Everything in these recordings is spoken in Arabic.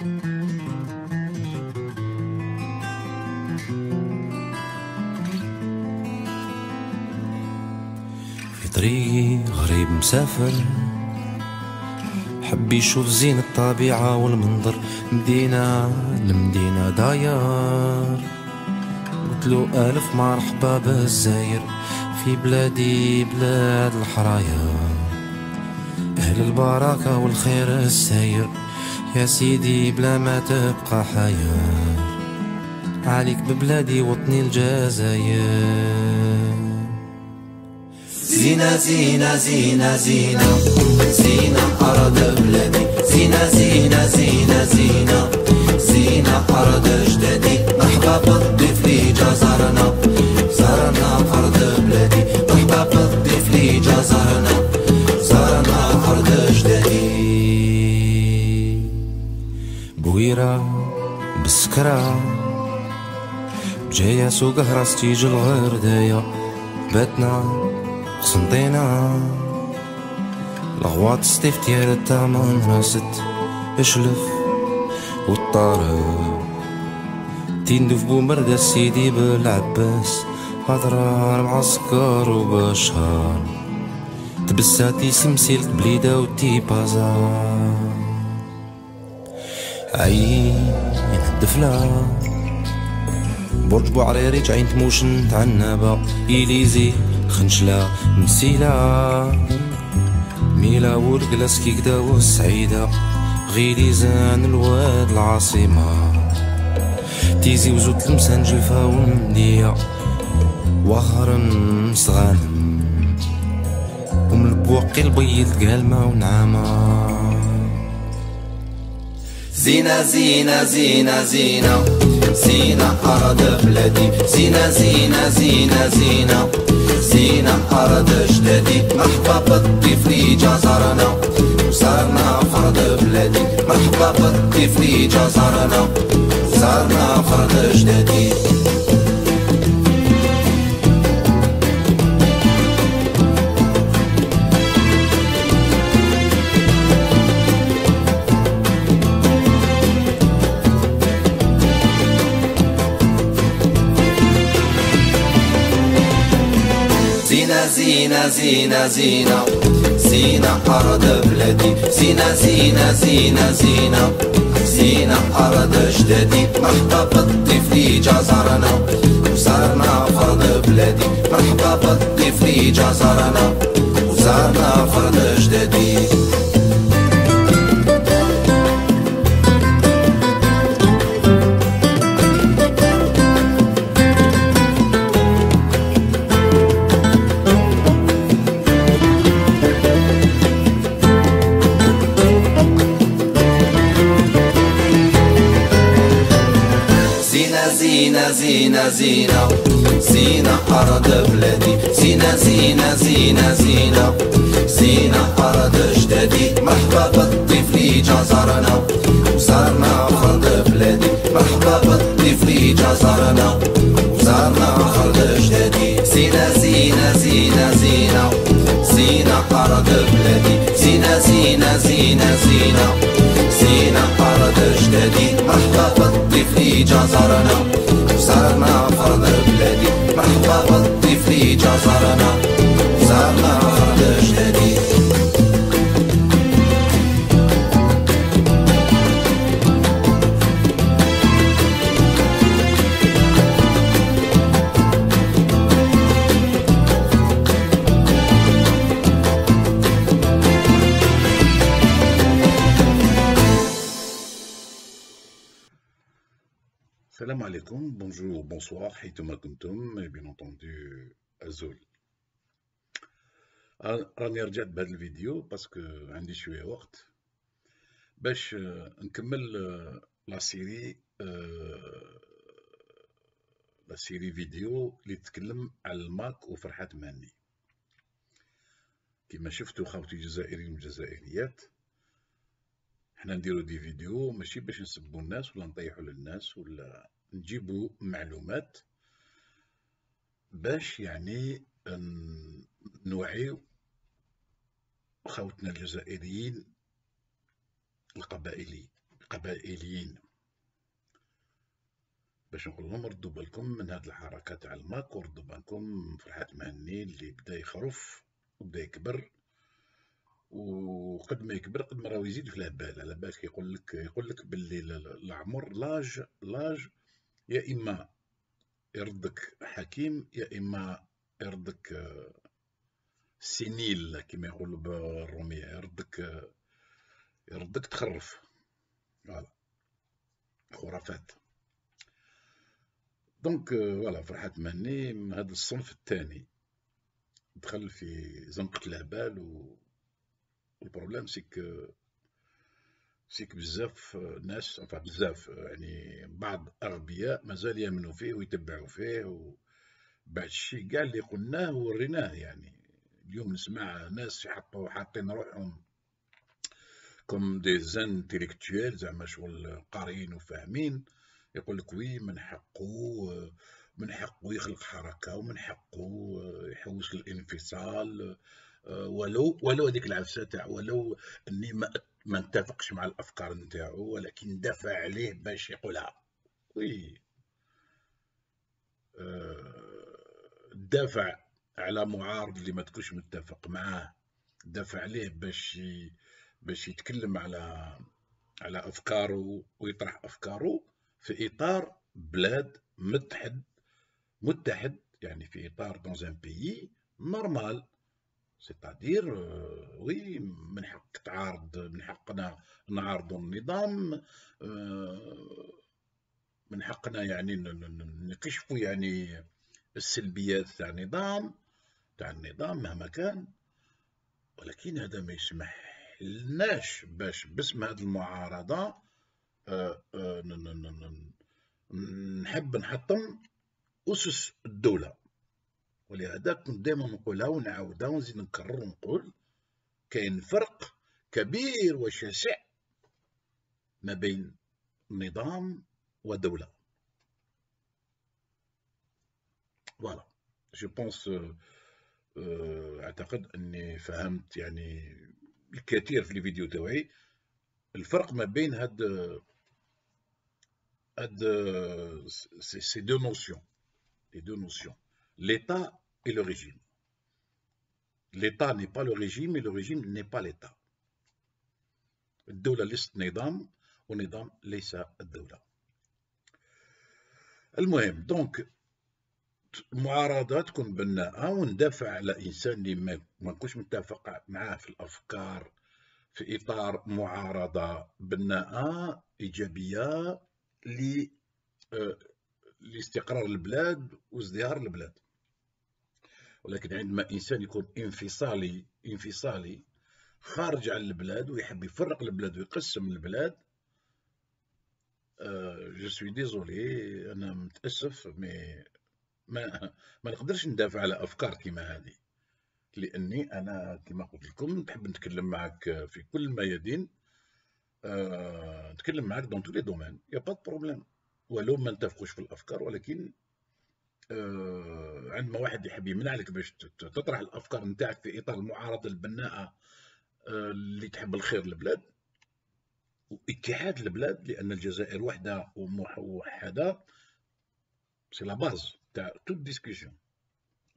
في طريقي غريب مسافر، حبي يشوف زين الطبيعة والمنظر، مدينة لمدينة داير، قلتلو ألف مرحبا بالزاير، في بلادي بلاد الحرايا أهل البركة والخير الساير، يا سيدي بلا ما تبقى حيار، عليك ببلادي وطني الجزائر. زينة زينة زينة زينة زينة أرض بلادي، زينة زينة زينة زينة زينة أرض أجدادي، مرحبا بالضيف لي جا زارنا، زارنا أرض بلادي، مرحبا بالضيف لي جا زارنا، زارنا أرض أجدادي. بويرة بسكرة جاية سوق هراس تيجي الغرداية، باتنا قسنطينة الغواط ستيف ديال الثمن راست اشلف والطارق، تندف بومردة سيدي بالعباس، أضرار مع سكر وبشار، تبساتي سمسي القبليدة ودي بازار. عين الدفلة برج بوعريريج، عين تموشن تعنبة، إليزي خنشلة مسيلة، ميلا ورقلاس كي كدا والسعيدة، غيليزان الواد العاصمة، تيزي وزود تلمسان جلفة ومدية، وهرم صغانم ومن البواقي البيض قالمة ونعامة. زينة زينة زينة زينة زينة أرض بلادي، زينة زينة زينة زينة زينة أرض أجدادي، مرحبا بالضيف لي جا زارنا، زارنا أرض بلادي، مرحبا بالضيف لي جا زارنا، زارنا أرض أجدادي. زينة زينة زينة زينة زينة أرض بلادي، زينة زينة زينة زينة زينة أرض أجدادي، مرحبا بالضيف لي جا زارنا، وزارنا أرض بلادي، مرحبا بالضيف لي جا زارنا، وزارنا أرض أجدادي. زينة زينة زينة زينة أرض بلادي، زينة زينة زينة زينة زينة أرض أجدادي، مرحبا بالضيف لي جا زارنا، وزارنا أرض بلادي، مرحبا بالضيف لي جا زارنا، وزارنا أرض أجدادي. زينة زينة زينة زينة زينة أرض بلادي، زينة زينة زينة زينة زينة أرض أجدادي، مرحبا بالضيف لي جا زارنا، زارنا أرض بلادي، مرحبا بالضيف لي جا زارنا، زارنا أرض أجدادي. السلام عليكم، بونجور بونسوار حيثما كنتم، بيان اونتوندو الزول. راني رجعت بهذا الفيديو باسكو عندي شويه وقت باش نكمل لا سيري فيديو اللي تتكلم على الماك وفرحة مهني. كما شفتوا خاوتي الجزائريين والجزائريات، حنا نديرو دي فيديو ماشي باش نسبو الناس ولا نطيحو للناس، ولا نجيبو معلومات باش يعني نوعيو خاوتنا الجزائريين القبائليين القبائليين باش نقول لهم ردوا بالكم من هاد الحركه تاع الماك، وردوا بالكم فرحات مهني اللي بدا يخرف وبدا يكبر، وقد ما يكبر قد ما راهو يزيد في الهبال. على بالك يقول لك باللي العمر لاج يا اما يردك حكيم يا اما يردك سينيل كما يقولوا بالروميه، يردك تخرف. فوالا خرافات. دونك فوالا فرحات مهني من هذا الصنف الثاني دخل في زنقة الهبال. والبروبليم سيك بزاف ناس، انفا بزاف يعني بعض اغبياء مازال يامنوا فيه ويتبعوا فيه، وبعد الشيء كاع اللي قلناه ووريناه. يعني اليوم نسمع ناس حاطين روحهم كوم دي انتيليكتويل، زعما شغل قاريين وفاهمين، يقول لك وي من حقه يخلق حركه، ومن حقه يحوس للانفصال، ولو هذيك العفسه تاع ولو اني ما نتفقش مع الافكار نتاعو، ولكن دافع عليه باش يقولها. وي دافع على معارض اللي ما تكونش متفق معاه، دافع عليه باش يتكلم على افكاره ويطرح افكاره في اطار بلاد متحد، يعني في اطار دون ان بيي نورمال. سيتادير وي من حقك تعارض، من حقنا نعارضوا النظام، من حقنا يعني نكشفوا يعني السلبيات تاع النظام مهما كان، ولكن هذا ما يسمح لناش باش باسم هذه المعارضه نحب نحطم اسس الدوله. ولهذا كنت دائما نقولها ونعاودها ونزيد نكرر ونقول كاين فرق كبير وشاسع ما بين نظام ودوله. فوالا جو بونس اعتقد اني فهمت يعني الكثير في الفيديو تاعي الفرق ما بين هاد سي دو نوسيون، l'état et le régime. L'état n'est pas le régime et le régime n'est pas l'état. الدولة ليست نظام والنظام ليس الدولة. المهم دونك المعارضة تكون بناءة، وندافع على إنسان اللي ما نكونش متفق معاه في الأفكار في إطار معارضة بناءة إيجابية لاستقرار البلاد وازدهار البلاد. ولكن عندما إنسان يكون انفصالي خارج عن البلاد ويحب يفرق البلاد ويقسم البلاد، جو سوي ديزولي أنا متأسف ما نقدرش ندافع على أفكار كيما هذه، لأني أنا كيما قلت لكم نحب نتكلم معك في كل الميادين، نتكلم معك دون تو لي دومين، يا با دو بروبليم، ولو ما نتفقوش في الأفكار. ولكن عندما واحد يحب يمنع لك باش تطرح الافكار نتاعك في اطار المعارضه البناءه اللي تحب الخير للبلاد واتحاد البلاد، لان الجزائر وحده وموحده سي لا باز تاع توت ديسكسيون.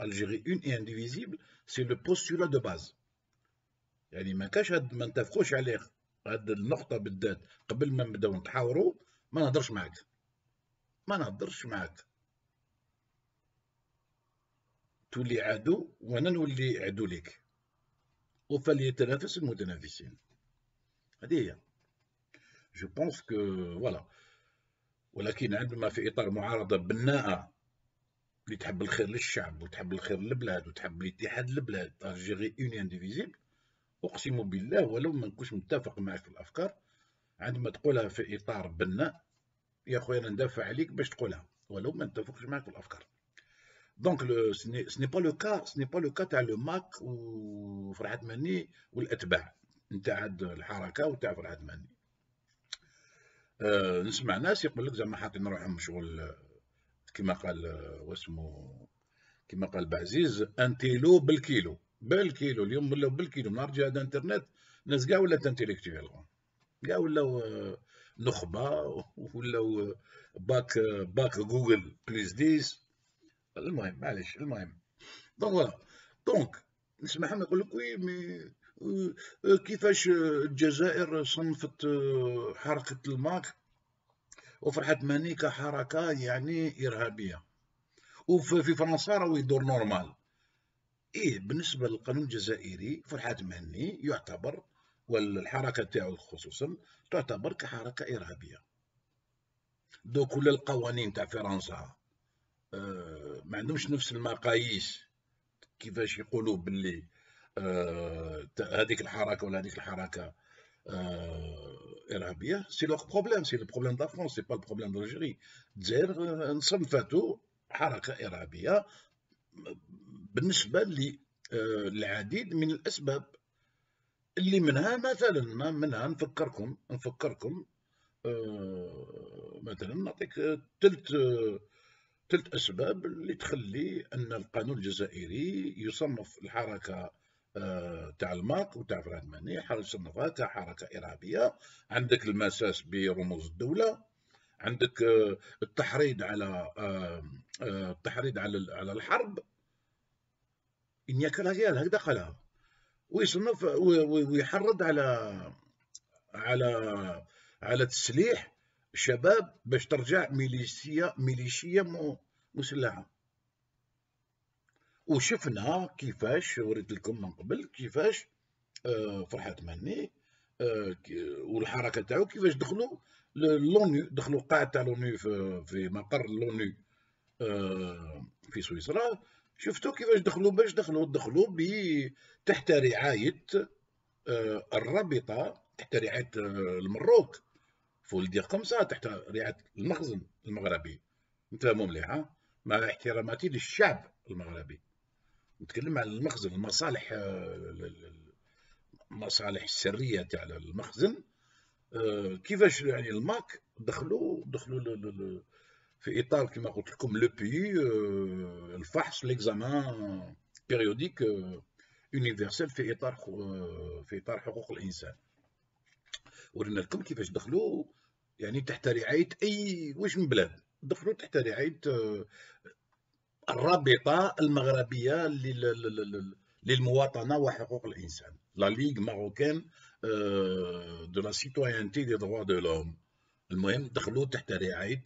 الجيري اون اي انديفيزيبل سي لو بوستولا دو باز، يعني ما كاش ما نتفقوش عليه هاد النقطه بالذات قبل ما نبداو نتحاوروا ما نهضرش معاك تولي عدو وانا نولي عدو ليك، وفليتنافس المتنافسين. هذه هي جو بونس كو فوالا. ولكن عندما في اطار معارضه بناءه اللي تحب الخير للشعب وتحب الخير للبلاد وتحب الاتحاد للبلاد، الجيري اون انديفيزيبل، اقسم بالله ولو ما نكونش متفق معك في الافكار، عندما تقولها في اطار بناء يا خويا انا ندافع عليك باش تقولها ولو ما نتفقش معك في الافكار. دونك ce n'est pas le cas تاع لو ماك وفرحات مهني والاتباع نتاع هاد الحركه وتاع فرحات مهني. نسمع ناس يقول لك زعما حاطين روحهم شغل كما قال بعزيز انتيلو بالكيلو. اليوم ولاو بالكيلو، نهار جا هذا انترنت ناس كاع ولات انتيليكتويال، كاع ولاو نخبه ولا باك جوجل بليز 10. المهم معليش المهم دونك نسمعهم يقول لك وي مي كيفاش الجزائر صنفت حركه الماك وفرحت ماني كحركه يعني ارهابيه، وفي فرنسا راهو يدور نورمال. ايه بالنسبه للقانون الجزائري فرحات مهني يعتبر والحركه تاعو خصوصا تعتبر كحركه ارهابيه. دو كل القوانين تاع فرنسا ما عندهمش نفس المقاييس كيفاش يقولوا باللي هذيك الحركه ولا هذيك الحركه ارهابيه. سي لو بروبليم، سي لو بروبليم دا فرنسا، سي با لو بروبليم دالجيري. الجزائر انصنفتو حركه ارهابيه بالنسبه للعديد من الاسباب اللي منها مثلا ما منها نفكركم مثلا نعطيك ثلاث اسباب اللي تخلي ان القانون الجزائري يصنف الحركه تاع الماك وتاع فرحات مهني يصنفها كحركه ارهابيه. عندك المساس برموز الدوله، عندك التحريض على الحرب، إن ياكلها غير هكذا قالها، ويصنف ويحرض على تسليح الشباب باش ترجع ميليشيا مسلحة. وشفنا كيفاش وريت لكم من قبل كيفاش فرحات مهني والحركة تاعو كيفاش دخلوا للونيو، دخلوا قاعة تاع لونيو في مقر لونيو في سويسرا. شفتوا كيفاش دخلوا تحت رعاية الرابطة، تحت رعاية المروك، فولدير كمسا، تحت رعاية المخزن المغربي. نتفاهموا مليح مع احتراماتي للشعب المغربي، نتكلم على المخزن، المصالح السرية تاع المخزن. كيفاش يعني الماك دخلوا في اطار كما قلت لكم لو بي الفحص ليكزامان بيريوديك يونيفرسال في اطار حقوق الانسان. ورينا لكم كيفاش دخلوا يعني تحت رعايه اي واش من بلاد، دخلوا تحت رعايه الرابطه المغربيه للمواطنه وحقوق الانسان، لا ليغ ماروكان دو لا سيتويانتي دي دروا دو لوم. المهم دخلوا تحت رعايه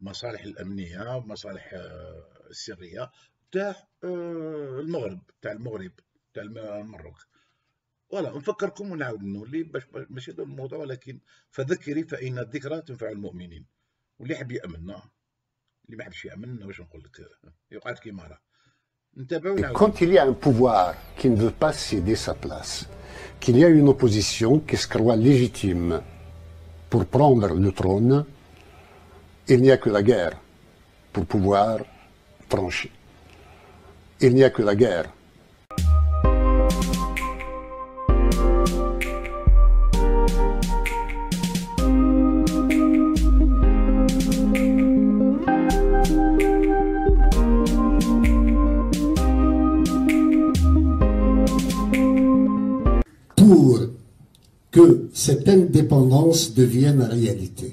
مصالح الامنيه، مصالح السريه تاع المغرب، تاع المغرب. فوالا نفكركم ونعاود نولي باش ماشي هذا الموضوع، ولكن فذكري فان الذكرى تنفع المؤمنين، واللي حب يامننا اللي ما حبش يامننا واش نقول لك يقعد كيما راه. نتابعوا ونعاودوا. Quand il y a un pouvoir qui ne veut pas céder sa place, qu'il y a une opposition qui se croit légitime pour prendre le trône, il n'y a que la guerre pour pouvoir trancher. Il n'y a que la guerre. Pour que cette indépendance devienne réalité.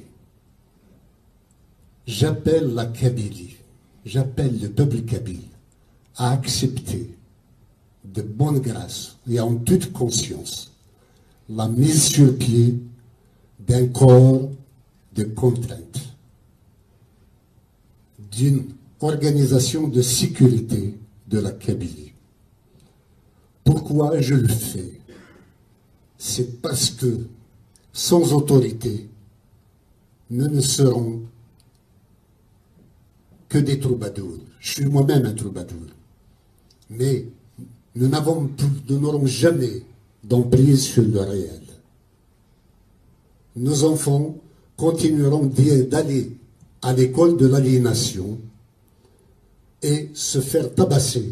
J'appelle la Kabylie, j'appelle le peuple kabyle à accepter de bonne grâce et en toute conscience la mise sur pied d'un corps de contrainte, d'une organisation de sécurité de la Kabylie. Pourquoi je le fais? C'est parce que sans autorité, nous ne serons que des troubadours. Je suis moi-même un troubadour. Mais nous n'aurons jamais d'emprise sur le réel. Nos enfants continueront d'aller à l'école de l'aliénation et se faire tabasser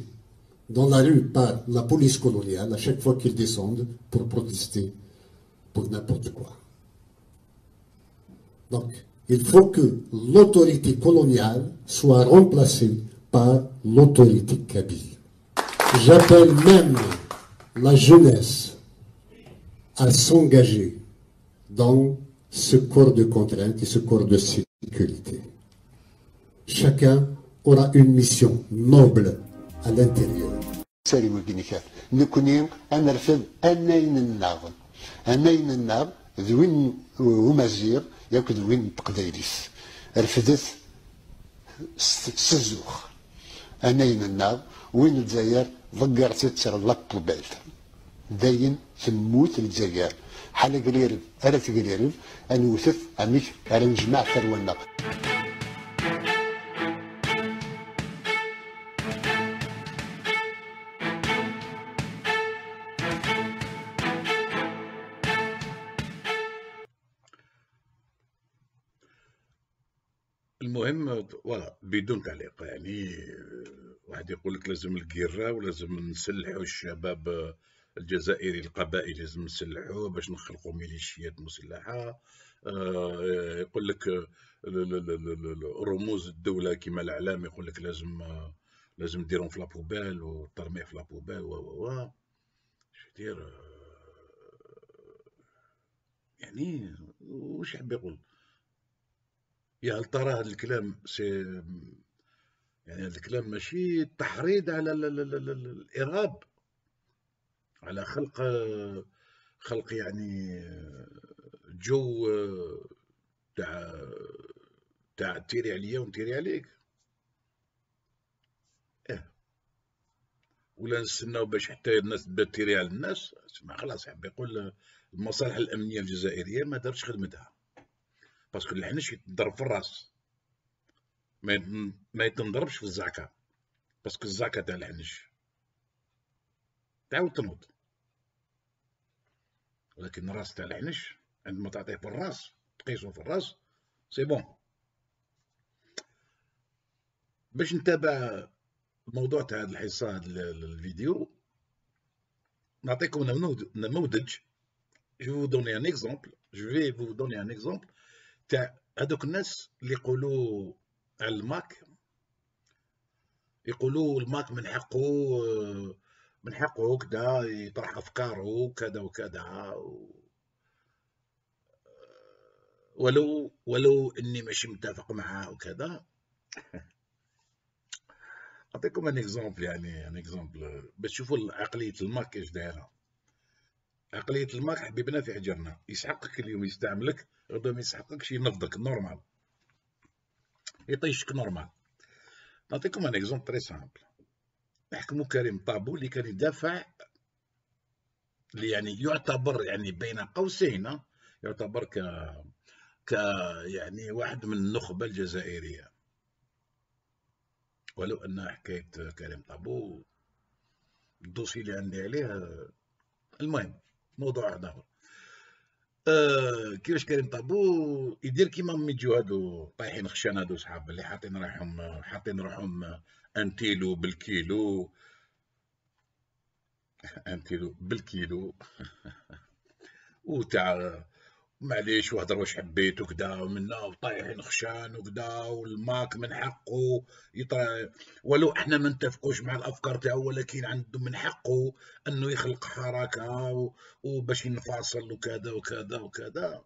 dans la rue par la police coloniale à chaque fois qu'ils descendent pour protester pour n'importe quoi. Donc, il faut que l'autorité coloniale soit remplacée par l'autorité kabyle. J'appelle même la jeunesse à s'engager dans ce corps de contrainte et ce corps de sécurité. Chacun aura une mission noble à l'intérieur. سالم الجنكات نكونين أنا رفض أنين الناغم أنين الناغم ذوين ومزير يأكل ذوين تقديريس رفضت سزوخ أنين الناغم وين الجزائر ضجرت تسر لط البيت داين تموت الجزائر حالة قليل أرت قليل أن وثف أميك على نجمع ثروة الناغم. المهم فوالا بدون تعليق، يعني واحد يقول لك لازم القيرة ولازم نسلحوا الشباب الجزائري القبائلي لازم نسلحوه باش نخلقوا ميليشيات مسلحة. يقول لك رموز الدولة كما الإعلام يقول لك لازم نديرهم في لابوبال والترميح في لابوبال و شو دير يعني واش حاب يقول؟ يا هل ترى هذا الكلام يعني هذا الكلام ماشي تحريض على الإرهاب، على خلق يعني جو تاع تيري عليا ونتيري عليك. ولا نستناو باش حتى الناس تبدا تيري على الناس؟ اسمع خلاص حاب يقول المصالح الأمنية الجزائرية ما دارتش خدمتها باسكو الحنش يتضرب في الراس ما يتنضربش في الزعكه، باسكو الزعكه تاع الحنش تعاود تنوض، ولكن الراس تاع الحنش عندما تعطيه في الراس تقيسو في الراس سي بون. باش نتابع الموضوع تاع هاد الحصه هاد الفيديو نعطيكم نموذج. je vais vous donner un exemple تاع هذوك الناس اللي يقولوا على الماك، يقولوا الماك من حقه كذا يطرح افكاره كذا وكذا، ولو اني ماشي متفق معاه وكذا. نعطيكم ان اكزامبل، يعني ان اكزامبل باش تشوفوا عقليه الماك اش دايره. عقلية الماك حبيبنا في حجرنا، يسحقك اليوم يستعملك غدا ما يسحقكش ينفضك نورمال، يطيشك نورمال. نعطيكم ان اكزومبل تري سامبل. نحكمو كريم طابو اللي كان يدافع، اللي يعني يعتبر يعني بين قوسين يعتبر ك يعني واحد من النخبة الجزائرية، ولو ان حكاية كريم طابو الدوسي اللي عندي عليه. المهم موضوع هذا هو كيفاش كريم طابو يدير كيما يجيو هادو طايحين خشان، هادو صحاب اللي حاطين روحهم انتيلو بالكيلو وتاع معليش وهضر واش حبيت وكدا ومنا وطايحين خشان وكدا، والماك من حقه يطرى ولو احنا ما نتفقوش مع الافكار تاعو، ولكن عنده من حقه انه يخلق حركه وباش ينفصل وكذا وكذا وكذا.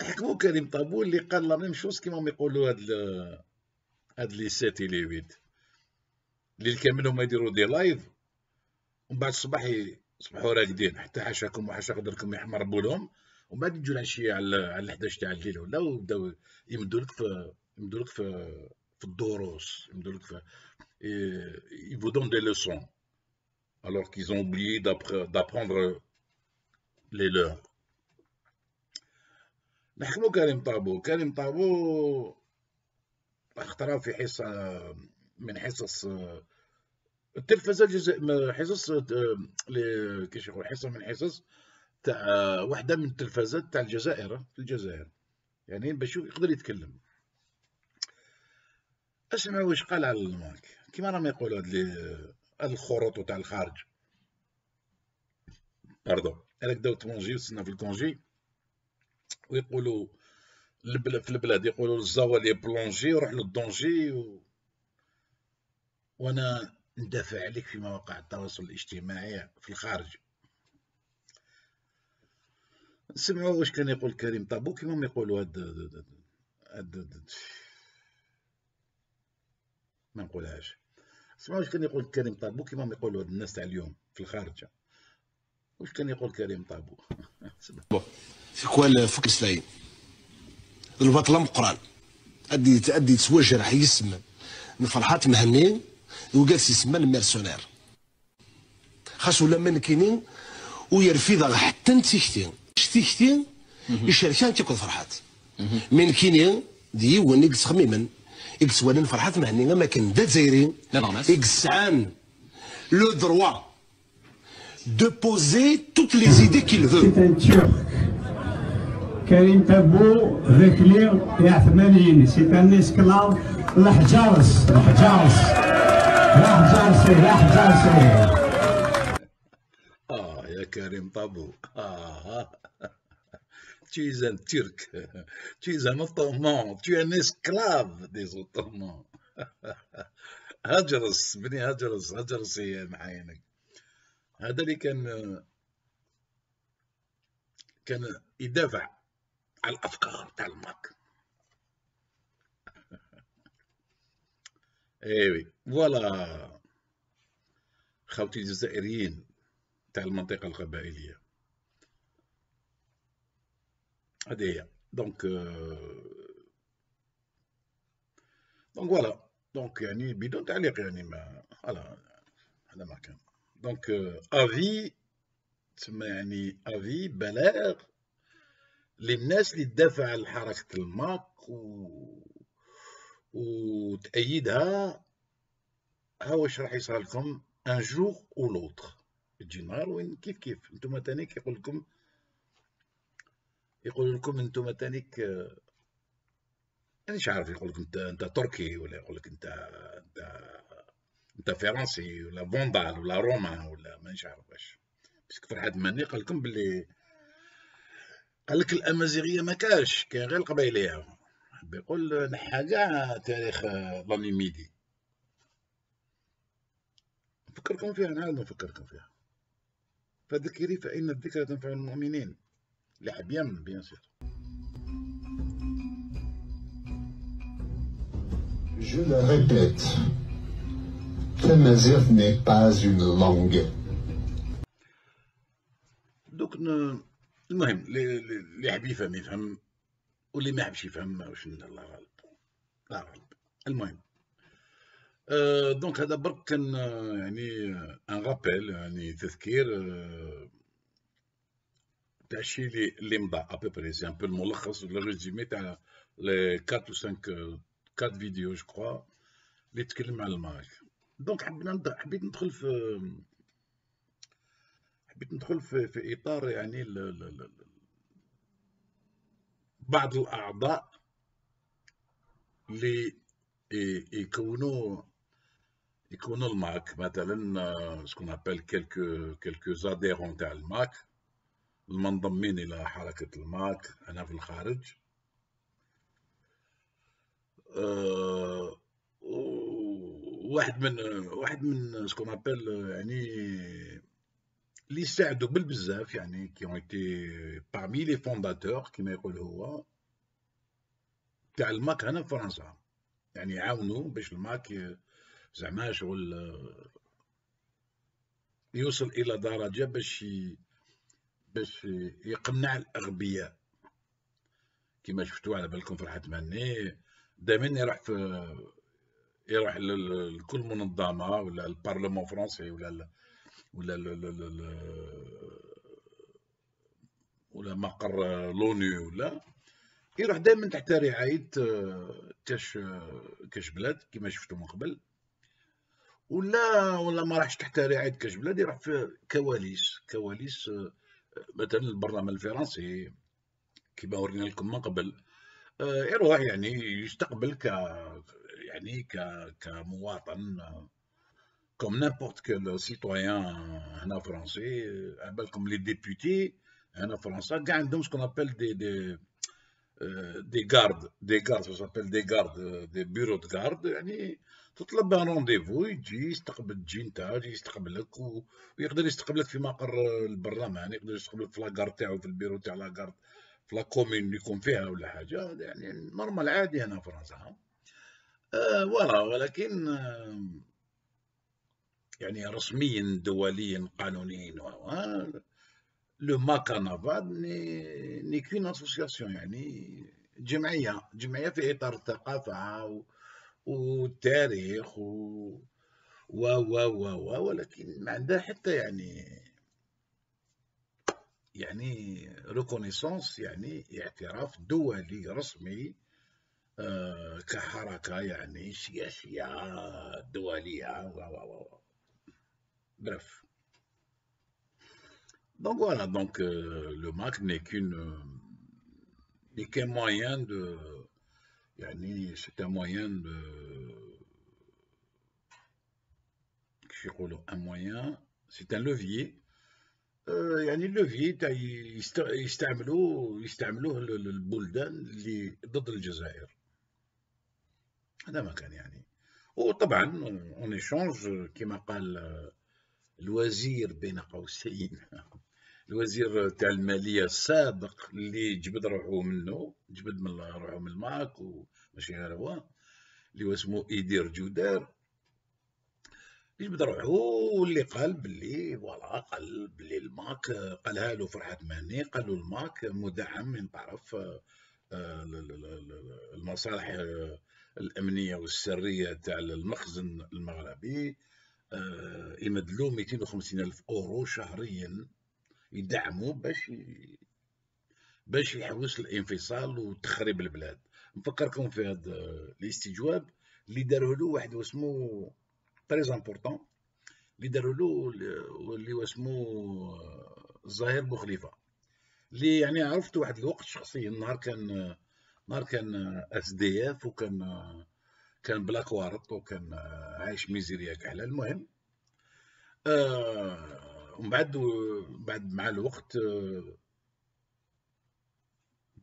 حكمو كريم طابو اللي قال لا ميم شوز كيما يقولوا هاد لي سيتي لي ويت اللي كامل هما يديروا دي لايف ومن بعد الصباح صبحوا راقدين حتى حاشاكم وحاشا قدركم يحمر بولهم، ومن بعد يجوا العشيه على 11 تاع الليل ولا وبداو يمدولك في الدروس، يمدولك في يفودون دي لوسون alors qu'ils ont oublié d'apprendre les leurs. نحكمو كريم طابو اخترع في حصه من حصص التلفزه حصص كيش يقول حصه من حصص تاع وحده من التلفزات تاع الجزائر يعني باش يقدر يتكلم. اسمعوا واش قال على الماك كيما راهم يقولوا هاد الخروط تاع الخارج. باردون هذاك داو طونجي وسنا في الكونجي ويقولوا في البلاد يقولوا الزوا لي بلونجي وروح للدونجي وانا ندافع عليك فيما وقع التواصل الاجتماعي في الخارج. نسمعوا واش كان يقول كريم طابو كيما ما يقولوا هاد ما نقولهاش. سمعوا واش كان يقول كريم طابو كيما ما يقولوا هاد الناس تاع اليوم في الخارج. واش كان يقول كريم طابو؟ في كوال فك السلايم البطله مقران ادي تواجه راح يسمن من فرحات مهنين وجالس يسمن ميرسونير خاصو لما كاينين ويرفضها حتى نتيكتين شتيكتين الشركان تيكون فرحات من كاينين ديوان يجلس خميما يجلس وانا فرحات مهنين ما كان دزايرين يجلس عن لو دروا de poser toutes les idées qu'il veut. C'est un Turc. Karim Tabou réclame et Ahmadine. C'est un esclave. L'Hjars. L'Hjars. L'Hjars. L'Hjars. Ah, ya Karim Tabou. Ah, tu es un Turc. Tu es un Ottoman. Tu es un esclave des Ottomans. Hjars. Bni Hjars. Hjars هي معينك. هذا اللي كان يدافع على الافكار تاع الماك. ايوي فوالا خاوتي الجزائريين تاع المنطقه القبائليه هذه هي. دونك فوالا دونك يعني بدون تعليق يعني ما هذا ما كان. دونك افي تسمى يعني افي بلاغ للناس اللي تدافع على حركه الماك وتأيدها. ها واش راح يصرى لكم ان جور او لوطر تجي نهار وين كيف نتوما تاني يقول لكم نتوما تاني مانيش عارف يقول لكم انت تركي ولا يقول لك انت فرنسي ولا فوندال ولا روما ولا مانيش عارف واش. باسكو فرحات ماني قالكم بلي قالك الامازيغيه مكاش كاين غير القبايليه بيقول نحا كاع تاريخ لاني ميدي. نفكركم فيها نعاود نفكركم فيها. فذكري فإن الذكرى تنفع المؤمنين اللي حاب يامن بيان سور. Je le répète. L'amazigh n'est pas une langue. دوك المهم اللي يحب يفهم يفهم واللي ما يحبش يفهم واش الله غالب الله غالب. المهم دونك هذا برك كان يعني ان رابيل يعني تذكير تاع الشيء اللي مضى ابوبري سي ان بو الملخص ولا ريزومي تاع لي 4 و 5 4 فيديو جو كخوا اللي تكلم على الماك. دونك حبيت ندخل في اطار يعني بعض الاعضاء اللي يكونوا الماك. مثلا شكون ابل كلكو زاديرون تاع الماك المنضمين الى حركه الماك هنا في الخارج. واحد من سكون ابل يعني اللي ساعدوا بالبزاف يعني كي اون ايتي parmi les fondateurs كيما يقول هو تاع الماك هنا في فرنسا. يعني عاونوا باش الماك زعما شغل يوصل الى درجه باش يقنع الاغبياء كيما شفتوا. على بالكم فرحات مهني دائما يروح لكل منظمه ولا البرلمان الفرنسي ولا مقر لونيو ولا يروح دائما تحت رعايه كاش بلاد كما شفتوا من قبل ولا ما راحش تحت رعايه كاش بلاد. يروح في كواليس مثلا البرلمان الفرنسي كما ورينا لكم من قبل. يروح يعني يستقبل يعني كمواطن كوم نيمبورت كول سيتويان هنا فرنسي. على بالكم لي ديبوتي هنا فرنسا كاع عندهم سكون ابل دي دي غارد وصافي دي غارد دي بيرو دو غارد، يعني تطلب رونديفو يجي يستقبل، تجي نتا يجي يستقبلك، ويقدر يستقبلك في مقر البرلمان، يقدر يستقبلك في لاكار تاعو، في البيرو تاع لاكار في لاكومين اللي يكون فيها ولا حاجه، يعني نورمال عادي هنا في فرنسا فوالا. ولكن يعني رسميا دوليا قانونيا لو ماكا نافال ني كون اسوسياسيون، يعني جمعيه في اطار الثقافه والتاريخ و ولكن ما عندها حتى يعني ريكونيسونس، يعني اعتراف دولي رسمي كحركه يعني سياسيه دوليه و bref. Donc voilà, donc le MAC n'est qu'un moyen de, yani c'est un moyen de, c'est un levier, يعني levier تاع يستعملوه البلدان اللي ضد الجزائر، هذا ما كان يعني. وطبعا اون ايشونج كما قال الوزير بين قوسين الوزير تاع الماليه السابق اللي جبد روحو منه، جبد من روحو من الماك، وماشي غير هو اللي اسمه ايدير جودار، جبد روحو اللي قال باللي فوالا، قال باللي الماك، قالها له فرحات مهني، قالوا الماك مدعم من طرف المصالح الامنيه والسريه تاع المخزن المغربي، يمدلو 250,000 يورو شهريا يدعموا باش يحوس الانفصال وتخريب البلاد. نفكركم في هذا الاستجواب اللي داروا له واحد اسمه تري امبورطون، اللي داروا له اللي اسمه الزهير بوخليفه، اللي يعني عرفته واحد الوقت شخصيا، نهار كان اس دي اف، وكان بلاك وارط، وكان عايش ميزيريا كحله. المهم ومن بعد مع الوقت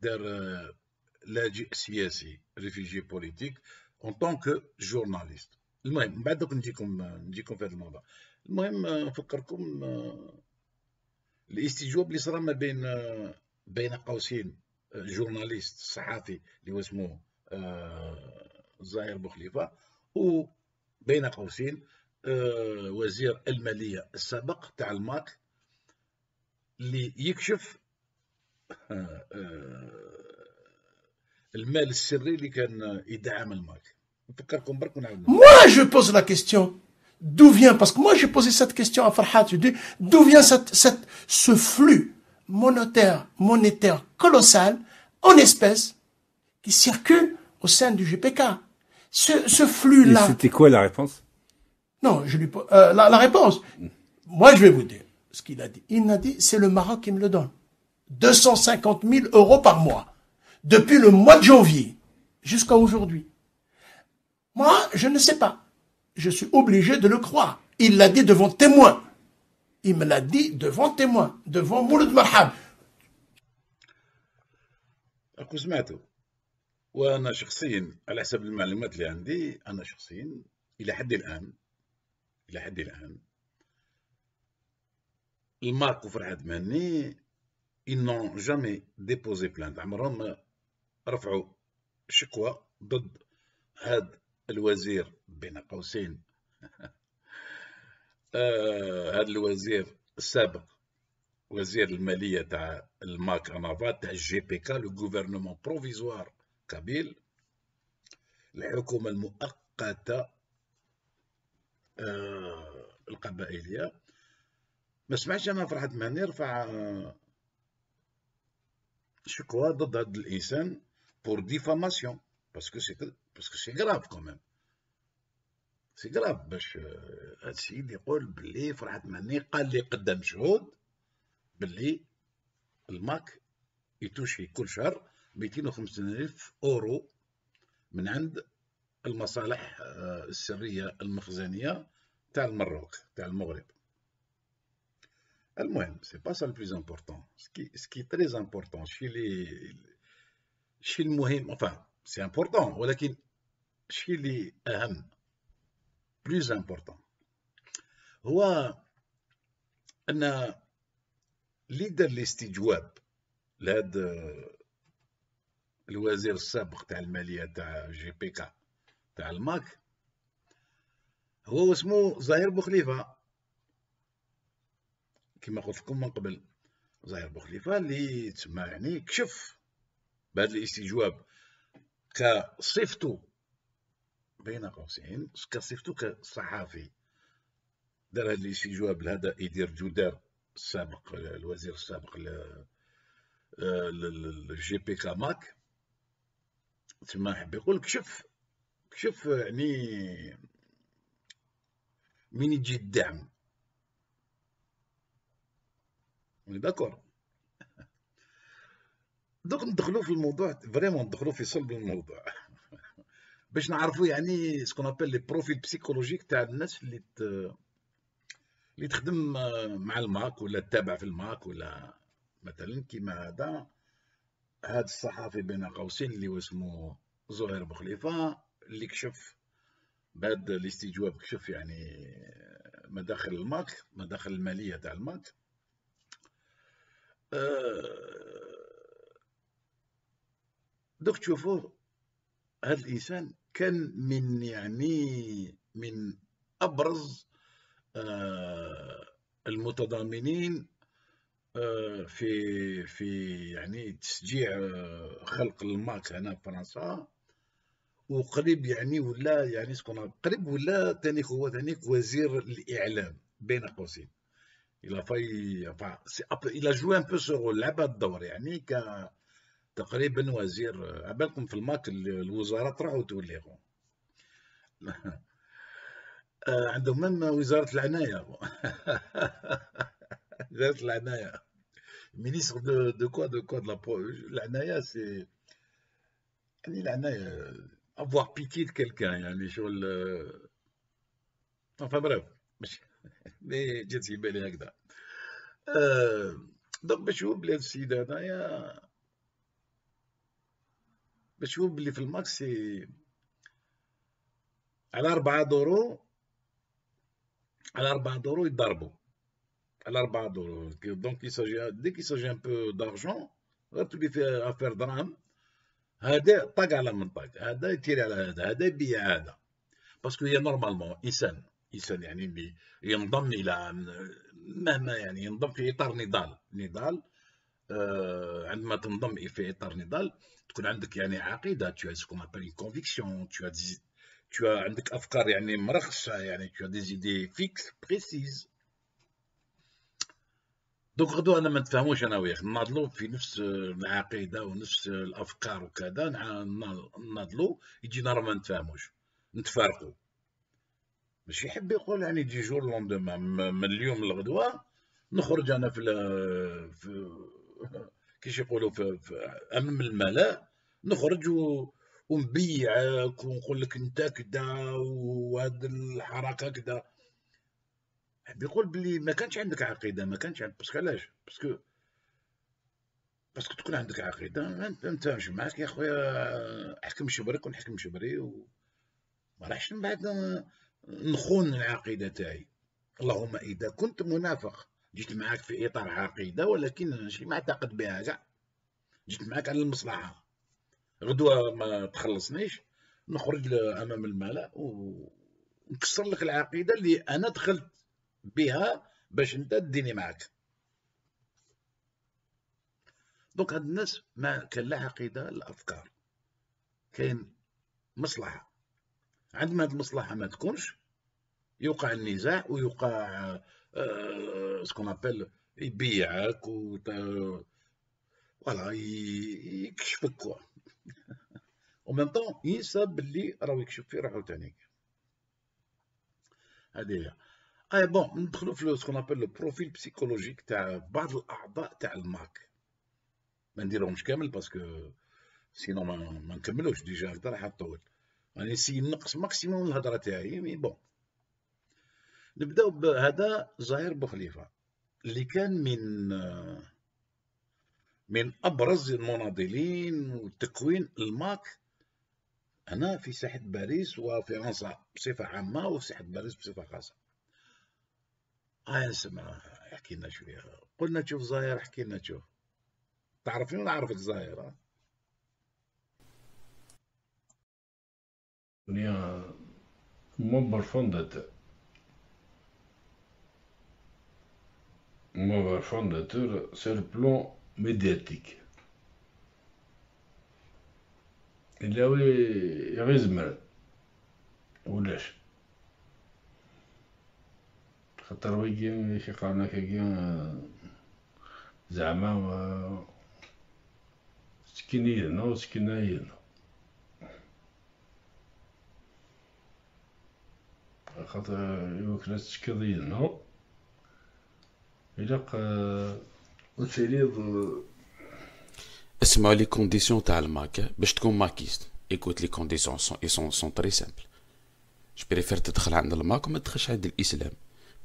دار لاجئ سياسي، ريفيجي بوليتيك اون طونك جورناليست. المهم من بعد دوك نجيكم في هذا الموضوع. المهم نفكركم الاستجواب اللي صرا ما بين قوسين جورناليست صحافي اللي اسمه الزهير بوخليفه، وبين قوسين وزير الماليه السابق تاع الماك، اللي يكشف المال السري اللي كان يدعم الماك. نفكركم برك ونعاود. Moi je pose la question d'où vient, parce que moi j'ai posé cette question à Farhat, je dis d'où vient ce flux monétaire colossal en espèces qui circule au sein du GPK. Ce flux-là... C'était quoi la réponse? Non, je lui la réponse. Moi, je vais vous dire ce qu'il a dit. Il a dit, c'est le Maroc qui me le donne. 250,000 euros par mois. Depuis le mois de janvier jusqu'à aujourd'hui. Moi, je ne sais pas. Je suis obligé de le croire. Il l'a dit devant témoin. Il me l'a dit devant témoin. Devant Mouloud Marhab. وانا شخصيا على حسب المعلومات اللي عندي، انا شخصيا الى حد الان المارك وفرحات مهني إنهم جامي ديبوزي بلانت، عمرهم ما رفعوا شكوى ضد هذا الوزير بين قوسين هذا الوزير السابق، وزير الماليه تاع الماك انافات، تاع الجي بي كا، لو غوفرنمون بروفيزوار قبيل، الحكومة المؤقتة القبائلية. ما سمعتش أنا فرحت مهني رفع شكوى ضد هذا الإنسان بور ديفاماسيون، باسكو سي غراف كومام، سي غراف باش هاد السيد يقول بلي فرحت مهني قال لي قدام شهود بلي الماك يتوشي كل شهر 250,000 يورو من عند المصالح السرية المخزنية تاع المغرب المهم سي با سا لو بلوز امبورطون، سكي تري امبورطون، شي لي الشيء المهم enfin سي امبورطون ولكن الشيء اللي اهم بلوز امبورطون هو ان اللي دار الاستجواب لهذا الوزير السابق تاع الماليه تاع جي بي كا تاع الماك هو اسمه زهير بوخليفه كما قلت لكم من قبل. زهير بوخليفه اللي تسمى يعني كشف بهذا الاستجواب كصفتو بين قوسين كصفتو كصحافي، دار هذا الاستجواب لهذا إدير جودار السابق الوزير السابق للجي بي كا ماك. تما حب يقول كشف يعني من يجي الدعم داكور. دوك ندخلو في الموضوع فريمون، ندخلو في صلب الموضوع باش نعرفو يعني سكون ابل لي بروفيل بسيكولوجيك تاع الناس اللي تخدم مع الماك ولا تتابع في الماك. ولا مثلا كيما هذا الصحافي بين قوسين اللي اسمه زهير بوخليفه اللي كشف بعد الاستجواب، كشف يعني مداخل الماك، مداخل الماليه تاع الماك. دوك تشوفوه هذا الانسان كان من يعني من ابرز المتضامنين في يعني تشجيع خلق الماك هنا في فرنسا، وقريب يعني ولا يعني سكون قريب ولا ثاني هو ثاني وزير الاعلام بين قوسين. الى فاي الى جوي ان بو سو لعب الدور يعني ك تقريبا وزير. عبالكم في الماك الوزارات راحوا توليهم عندهم من وزاره العنايه وزاره العنايه مينيستر دو كوا دو كوا دو العنايه. سي يعني العنايه افوار بيتي د كالكان يعني شغل enfin bref ماشي مي جات في بالي هكذا. دونك باش هو بلاد السيد هذايا باش هو بلي في الماكسي على 4 دورو على 4 دورو يضربوا على 4 دورو. دونك يساجي ديك يساجي ان بو دارجون غير تولي فيها افير دراهم. هذا طاق على من طاق، هذا يتيري على هذا، هذا يبيع هذا، باسكو هي نورمالمون انسان يعني اللي ينضم الى مهما يعني ينضم في اطار نضال. عندما تنضم في اطار نضال تكون عندك يعني عقيده، tu as comme appelle une conviction, tu as عندك افكار يعني مرخصه، يعني tu as des idées fixes précises. دوك غدو انا ما نتفاهموش انا وياك، ناضلو في نفس العقيده ونفس الافكار وكذا، ناضلو يجينا راه ما نتفاهموش، نتفارقوا. ماشي يحب يقول يعني دي جور لوندوما من اليوم للغدوه نخرج انا في كيش يقولوا في امام الملاء، نخرج ونبيعك ونقول لك انت كدا وهاد الحركه كدا. يحب يقول بلي ما كانش عندك عقيده، ما كانش عندك باسكو علاش؟ باسكو تكون عندك عقيده ما نتفاهمش معاك يا خويا، احكم شبرك ونحكم شبري وما راحش من بعد نخون العقيده تاعي. اللهم اذا كنت منافق جيت معاك في اطار عقيده ولكن ماشي معتقد بها كاع، جيت معاك على المصلحه، غدوه ما تخلصنيش نخرج امام الملا ونكسر لك العقيده اللي انا دخلت بها باش انت تديني معاك. دونك هاد الناس ما كان لا عقيده لا افكار، كاين مصلحه. عندما هاد المصلحه ما تكونش يوقع النزاع ويوقع سكون ابل يبيعك و فوالا يكشفك كوا و ميم طون ينسى بلي راهو يكشف في روحو تاني. هادي هي اي بون. ندخلو في سكون ابل لو بروفيل بسيكولوجيك تاع بعض الاعضاء تاع الماك، ما نديرهمش كامل باسكو سينو ما نكملوش ديجا هكذا راح نطول، راني نسيي نقص ماكسيموم الهضره تاعي. مي بون نبداو بهذا زهير بوخليفه اللي كان من من أبرز المناضلين وتكوين الماك هنا في ساحة باريس وفرنسا بصفة عامة وفي ساحة باريس بصفة خاصة. نسمع احكي لنا شوية، قلنا تشوف الجزائر، احكي لنا تشوف، تعرفني ولا عرفت الجزائر؟ هي membre fondateur sur le plan médiatique. اللي يغيزمر ولاش خاطر ويجي شي قالنا كاين زعما سكينين نو سكينين خاطر يوكل سكينين نو يلقى وتريض. اسمعوا لي كونديسيون تاع الماك باش تكون ماكيست. ايكوت لي كونديسيون سون تري سامبل. جو بريفير تدخل عند الماك وما تدخلش عند الاسلام،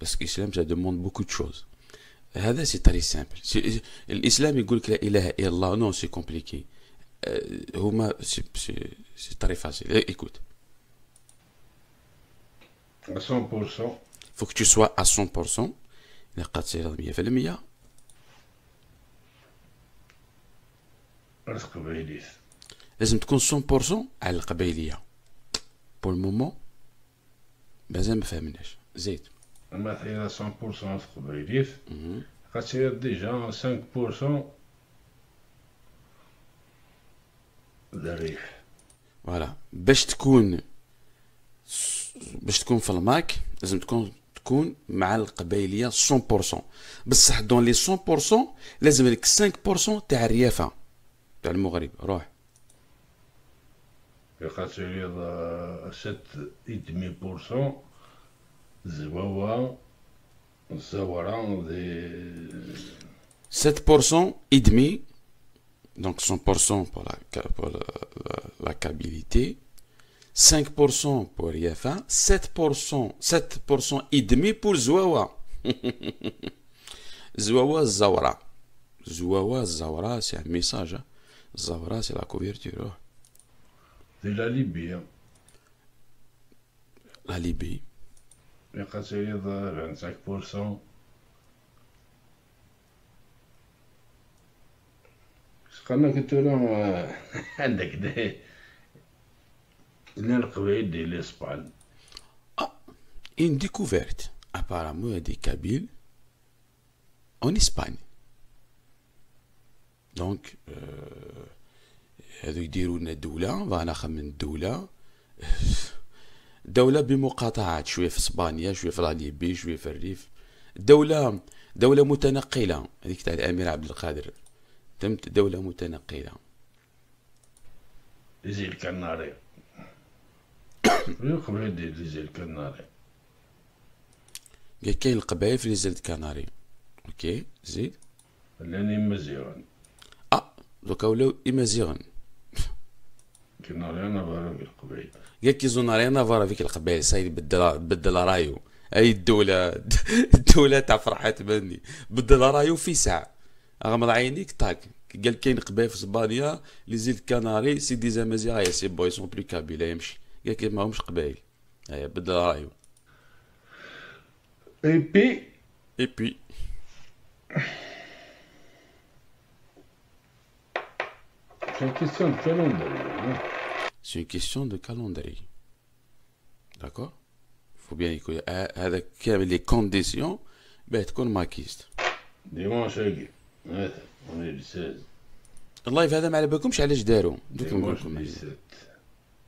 بس الاسلام سا دوموند بوكو دو شوز. هذا سي تري سامبل. الاسلام يقول لك لا اله الا الله، نو سي كومبليكي، هما سي تري فاسيل. ايكوت 100% فوك تو سوا 100%. لقات سير 100%. لازم تكون 100% على القبيليه. بور المومون مازال ما فهمناش زيد اما حيره 100% على القبيليه خاطر ديجا 5% الريح. فوالا باش تكون في الماك لازم تكون مع القبيليه 100%، بصح دون لي 100% لازم لك 5% تاع الريافه تاع المغرب. روح يقاتل لي 7.5% زواوا زوران دي 7% et demi donc 100% pour la capacité, 5% pour Yafa, 7% et demi pour Zouawa. Zouawa Zawara, c'est un message. Zawara, c'est la couverture. C'est la Libye. La Libye. Le Kassé, 25%. Je connais que tout le monde a des. Il l'Espagne. Ah, une découverte. Apparemment, il y a des Kabyles en Espagne. دونك هادو يديروا لنا دوله وانا خمن دوله بمقاطعات، شويه في اسبانيا شويه في ليبيا شويه في الريف. دوله متنقله، هذيك تاع الامير عبد القادر تمت دوله متنقله. ليزيل كناري قبل يدير ليزيل كناري كاين القبائل في ليزيل كناري. اوكي زيد لاني مزيغن. دوكا ولاو إمازيغن. كي نارينا فارا في القبائل. كاع كي زونارينا فارا فيك القبائل، ساي بدل رايو. أي الدولة تاع فرحات بني، بدل رايو في ساعة. غمض عينيك طاك، قال كاين قبائل في اسبانيا، لي زيد كناري، سي دي زامازيغا، سي بوي سون بلو كابيلا يمشي، كاع كي ماهمش قبائل. أيا بدل رايو. إي بي C'est une question de calendrier. C'est une question de calendrier. D'accord ? Il faut bien écouter. Avec les conditions, ben, tu connais maquiste. Dimanche, on est le 16. Allah, il va aller à la Bakoum, je vais aller chez Daro. Dimanche,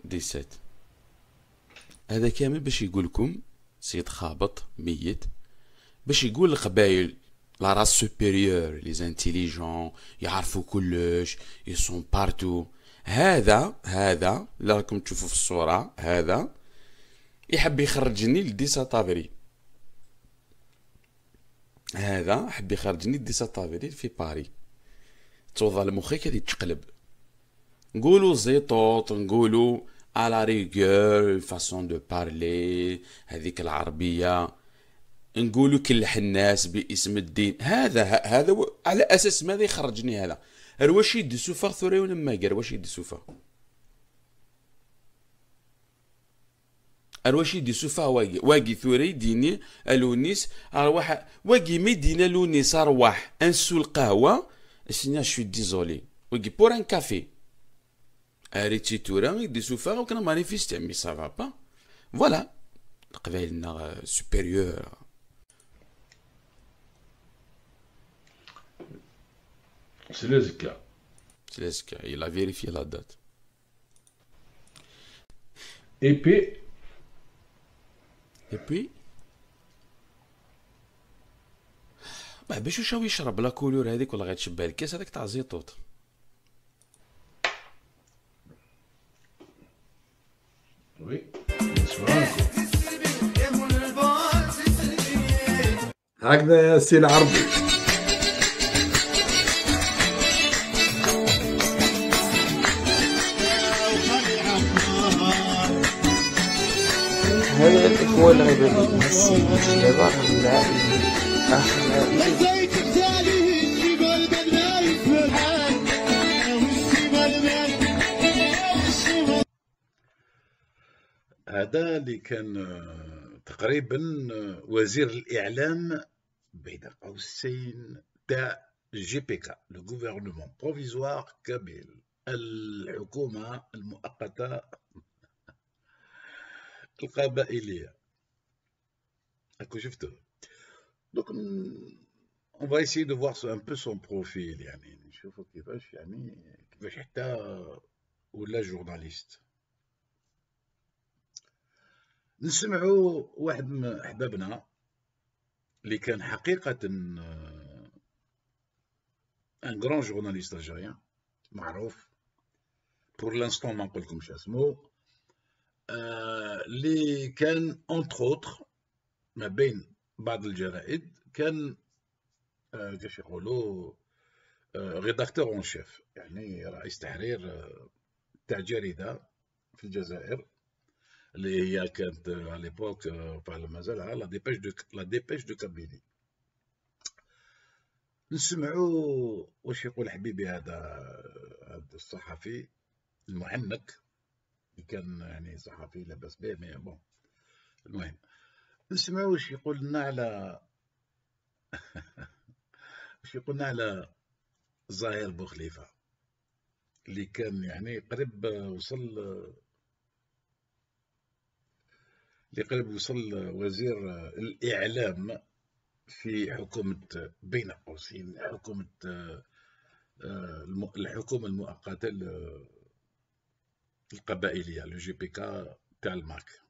17. 17. هذا كامل باش يقول لكم سيد خابط ميت، باش يقول القبائل La race supérieure, les intelligents, يعرفوا كلش، ils sont partout. هذا اللي راكم تشوفوا في الصورة، هذا يحب يخرجني لديسا طافري. هذا حب يخرجني لديسا طافري في باري. توضى مخك اللي تقلب. نقولوا زيطوط، نقولوا à la rigueur, façon de parler، هذيك العربية. نقولوا كلح الناس باسم الدين. هذا على اساس ماذا يخرجني هذا؟ واش يدسو فغ ثوري ولا ما قال واش يدسو فغ؟ واش يدسو فغ واقي ثوري ديني الونيس ارواح واقي مدينه لونيس ارواح انسو القهوه سينا شو ديزولي واقي بور ان كافي اريتي تورا يدسو فغ وكنا مانيفيستي مي سافا با فوالا قبايلنا سوبيريور. C'est le cas. Il a vérifié la date. Et puis bah باش واش يشرب لا كولور هذيك ولا غيتشبع الكاس هذاك تاع زيتوط. وي هكذا يا سي العربي. هذا الإخوة الغيبيين الشباب هذا اللي كان تقريبا وزير الإعلام بين قوسين تاع جي بي كا لو غوفرنمون بروفيزوار كابيل الحكومة المؤقتة القبائلية. هاكا شفتو دوك on va essayer de voir un peu son profil يعني نشوفو كيفاش حتى ولا جورناليست. نسمعو واحد من أحبابنا اللي كان حقيقة ان غران جورناليست الجيريان معروف pour l'instant ما نقولكمش اسمو اللي كان entre autres ما بين بعض الجرائد كان كيفاش يقولوا ريداكتور اون شيف يعني رئيس تحرير تاع جريده في الجزائر اللي هي كانت على ليبوك بحال مازالها لا ديباش دو كابيني. نسمعوا واش يقول حبيبي هذا الصحفي المحنك اللي كان يعني صحفي لاباس به مي بون. المهم نسمعوا واش يقول لنا على واش يقول لنا على زهير بوخليفه اللي كان يعني قريب وصل وزير الاعلام في حكومه بين قوسين الحكومه المؤقته القبائلية لو جي بي كا تاع الماك.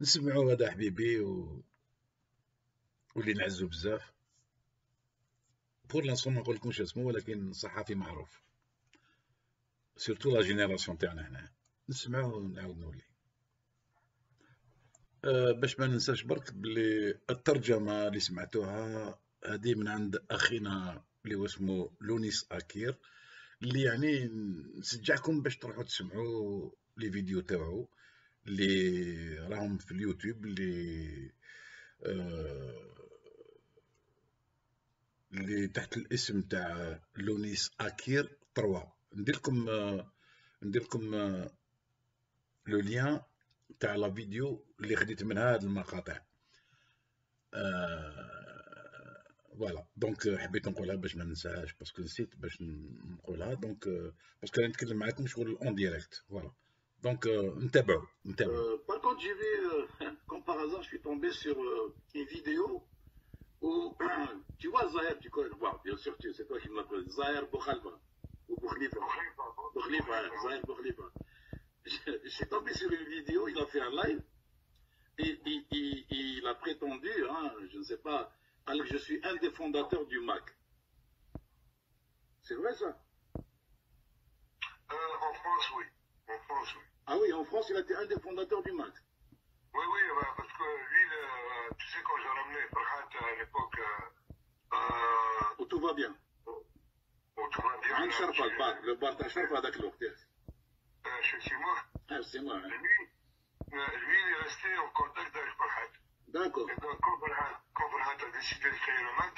نسمعوا هذا حبيبي واللي نعزو بزاف بور لانسون ما نقولكمش اسمو ولكن صحفي معروف سيرتو لا جينيراسيون تاعنا هنا. نسمعوا ونعاود نولي باش ما ننساش برك بلي الترجمة اللي سمعتوها هذه من عند أخينا اللي هو اسمو لونيس أكير اللي يعني نشجعكم باش تروحوا تسمعوا لي فيديو تاعو اللي راهم في اليوتيوب اللي تحت الاسم تاع لونيس اكير 3. ندير لكم لو ليان تاع لا فيديو اللي خديت منها هاد المقاطع فوالا. دونك حبيت نقولها باش ما ننساهاش باسكو نسيت باش نقولها دونك باسكو راني نتكلم معاكم شغل اون ديريكت فوالا. دونك نتابعوا. Par contre j'ai vu comme par hasard je suis tombé sur une vidéo où tu vois Zahir, tu connais bien sûr c'est toi qui me l'as présenté Zahir Boukhalifa ou Boukhalifa Zahir Boukhalifa. Je suis tombé sur une vidéo, il a fait un live et il a prétendu je ne sais pas alors que je suis un des fondateurs du MAC. C'est vrai ça? En France, oui. Ah oui, en France, il a été un des fondateurs du MAC. Oui, bah, parce que lui, tu sais quand j'ai ramené Farhat à l'époque... Où tout va bien. Où tout va bien. Le bar d'Acharf à Daklourter. C'est moi. Lui, il est resté en contact avec Farhat. D'accord. Et donc, quand Copenhague a décidé de créer le MAC,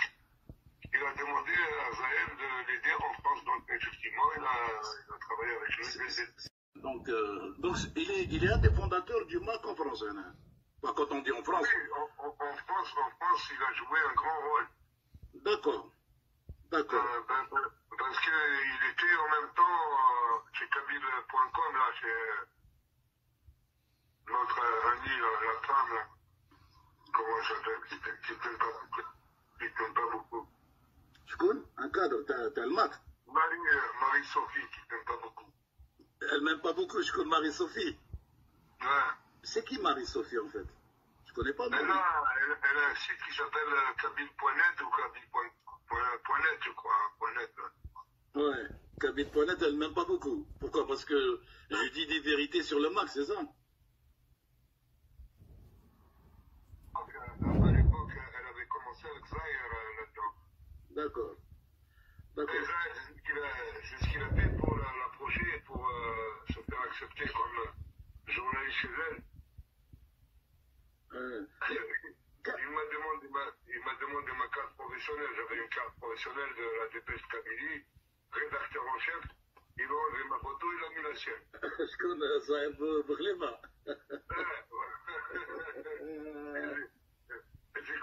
il a demandé à Zaev de l'aider en France. Donc, effectivement, il a travaillé avec lui. Donc il est un des fondateurs du MAC en France. Hein. Bah, quand on dit en France. Oui, en France, il a joué un grand rôle. D'accord. Parce qu'il était en même temps chez Kabyle.com, là, chez notre amie, la femme, là. Comment j'appelle, qui t'aime pas beaucoup. Tu connais un cadre, t'as le mat. Marie-Sophie, qui t'aime pas beaucoup. Elle m'aime pas beaucoup, je connais Marie-Sophie. Ouais. C'est qui Marie-Sophie, en fait? Je connais pas. Elle a un site qui s'appelle Kabyle.net ou Kabyle.net, je crois. Ouais, Kabyle.net, elle m'aime pas beaucoup. Pourquoi? Parce que je dis des vérités sur le MAC, c'est ça? À l'époque, elle avait commencé avec Zaire là-dedans. D'accord. Et Zaire, c'est ce qu'il a fait pour l'approcher et pour se faire accepter comme journaliste chez elle. Il m'a demandé ma carte professionnelle. J'avais une carte professionnelle de la dépêche Kabylie, rédacteur en chef. Il a enlevé ma photo, il a mis la sienne. Je connais Zaire Bouhlema. C'est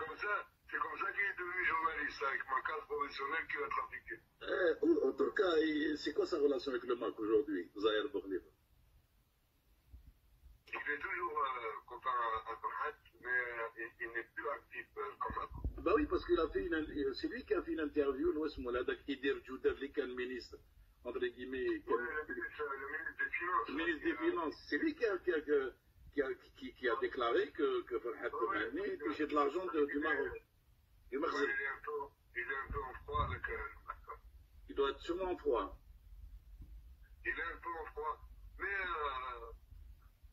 comme ça qu'il est devenu journaliste, avec ma carte professionnelle qu'il a trafiquée. En tout cas, c'est quoi sa relation avec le MAC aujourd'hui, Zaher Bouhlema? Il est toujours comparé à Bouhlema, mais il n'est plus actif comme avant. Bah oui, parce qu'il a fait c'est lui qui a fait une interview, l'Ouest Mouladak Idir Djoudavlikan, ministre, entre guillemets. Le ministre des Finances. C'est lui qui a déclaré que Farhad Toumani touchait de l'argent du Maroc. Il est un peu en froid avec le Maroc. Il doit être sûrement en froid. Il est un peu en froid. Mais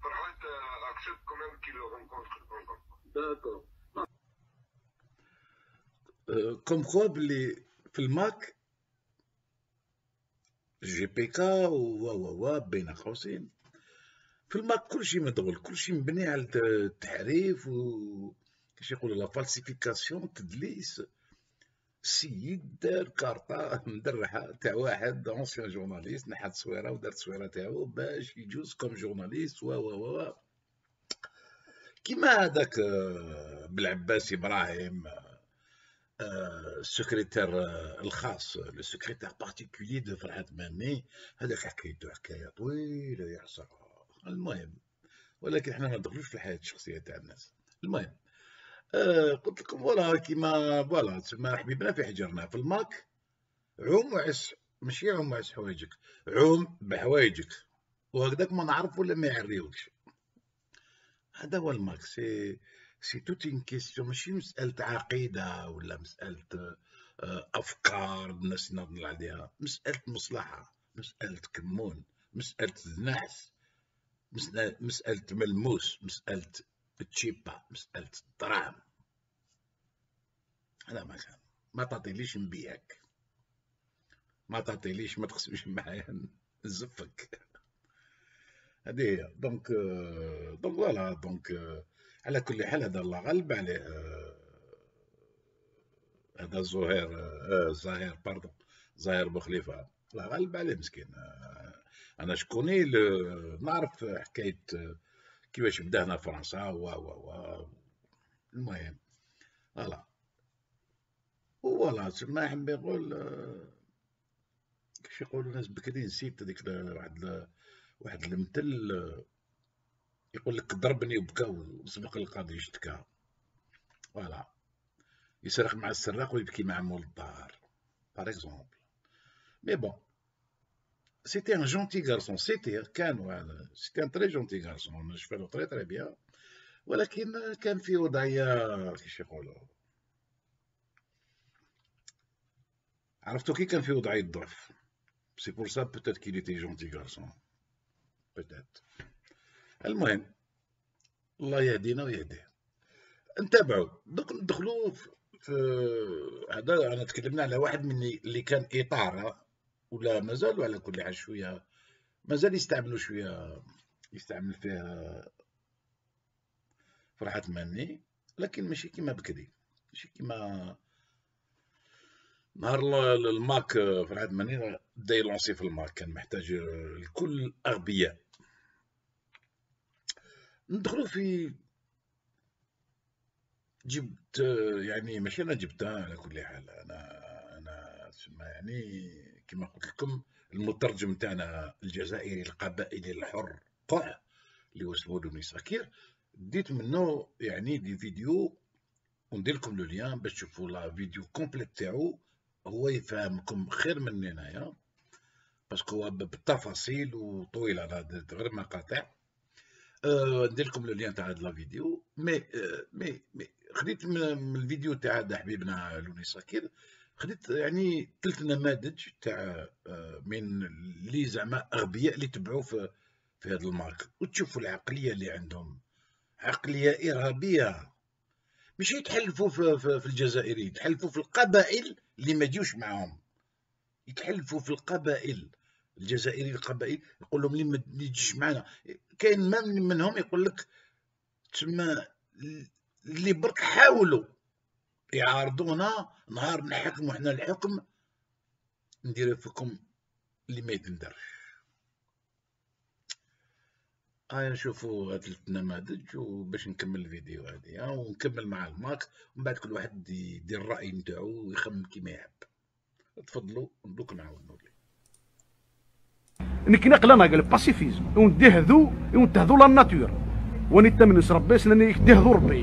Farhad accepte quand même qu'il le rencontre. D'accord. Comme quoi, le Mac, GPK ou Wawawa, Ben Akhoussine, في الماك كلشي مدغول، كلشي مبني على التحريف وكاش يقولوا لا فالسيفيكاسيون، تدليس. السيد دار كارطة مدرحة تاع واحد اونسيان جورناليست، نحى تصويرة ودار التصويرة تاعو باش يجوز كوم جورناليست و كيما هذاك بلعباس إبراهيم السكرتير الخاص لو سكرتير بارتيكولي دو فرحات مامي، هذاك حكايته حكاية طويلة يحصر. المهم، ولكن حنا ما ندخلوش في الحياة الشخصية تاع الناس. المهم، قلت لكم فوالا كيما تسمى حبيبنا في حجرنا في الماك، عوم وعس، ماشي عوم وعس حوايجك، عوم بحوايجك، وهكذاك ما نعرف ولا ما يعريوكش. هذا هو الماك، سي توت اون كيستيون، ماشي مسألة عقيدة ولا مسألة أفكار الناس يناضلوا عليها، مسألة مصلحة، مسألة كمون، مسألة نحس. مسألة ملموس، مسألة تشيبا، مسألة الدراهم. أنا مثلا ما تعطيليش نبيعك، ما تعطيليش، ما تقسمش معايا نزفك. هذه هي. دونك فوالا. دونك على كل حال هذا الله غالب عليه، هذا زهير بوخليفة الله غالب عليه مسكين. أنا شكوني نعرف حكاية كيفاش بدا هنا فرنسا و المهم فوالا تسمى حبي نقول كيفاش يقولوا الناس بكري. نسيت هذيك واحد المثل يقول لك ضربني وبكى وسبق القاضي اشتكى. فوالا يسرق مع السراق ويبكي مع مول الدار باغ اكزومبل. مي بون c'était un gentil garçon, c'était un très gentil garçon, je fais le très très bien. ولكن كان فيه وضعية كيش يقولوا، عرفتو كي كان فيه وضعية ضعف. C'est pour ça peut-être qu'il était gentil garçon. Peut-être. المهم الله يهدينا ويهديه. نتابعوا دوك ندخلوا في هذا. أنا تكلمنا على واحد من اللي كان إطار ولا مازالوا على كل حال شويه، مازال يستعملوا شويه، يستعمل فيها فرحات مني لكن ماشي كيما بكري، ماشي كيما نهار الماك في العهد المدني بدا يلونسي في الماك، كان محتاج الكل اغبياء. ندخلو في جبت يعني ماشي انا جبتها، على كل حال انا يعني كما قلت لكم المترجم تاعنا الجزائري القبائلي الحر قح اللي هو سبودوني ساكير، ديت منه يعني دي فيديو وندير لكم لو ليان باش تشوفوا لا فيديو كومبليت تاعو، هو يفهمكم خير من هنايا باسكو هو بالتفاصيل وطويل. انا درت غير مقاطع، ندير لكم لو ليان تاع هاد لا فيديو. مي خديت من الفيديو تاع هذا حبيبنا لوني ساكير، خديت يعني 3 نماذج تاع من اللي زعما اغبياء اللي تبعوا في هذا المارك، وتشوفوا العقليه اللي عندهم، عقليه ارهابيه. مش يتحلفوا في الجزائريين، يتحلفوا في القبائل اللي ما جيوش معاهم، يتحلفوا في القبائل الجزائري القبائل، يقول لهم اللي ما يجيش معنا. كاين ما منهم يقول لك تما اللي برك حاولوا يعارضونا، نهار نحكموا حنا الحكم نديرو فيكم اللي ما يتندرش. نشوفوا هاد 3 نماذج وباش نكمل الفيديو هادي ونكمل مع الماك، ومن بعد كل واحد يدير الراي نتاعو ويخمم كيما يحب. تفضلوا ندوك نعاود نولي انك نقلنا قال الباسيفيزم وندهذو لا ناتور ونتمنس ربي سنني يدهذو ربي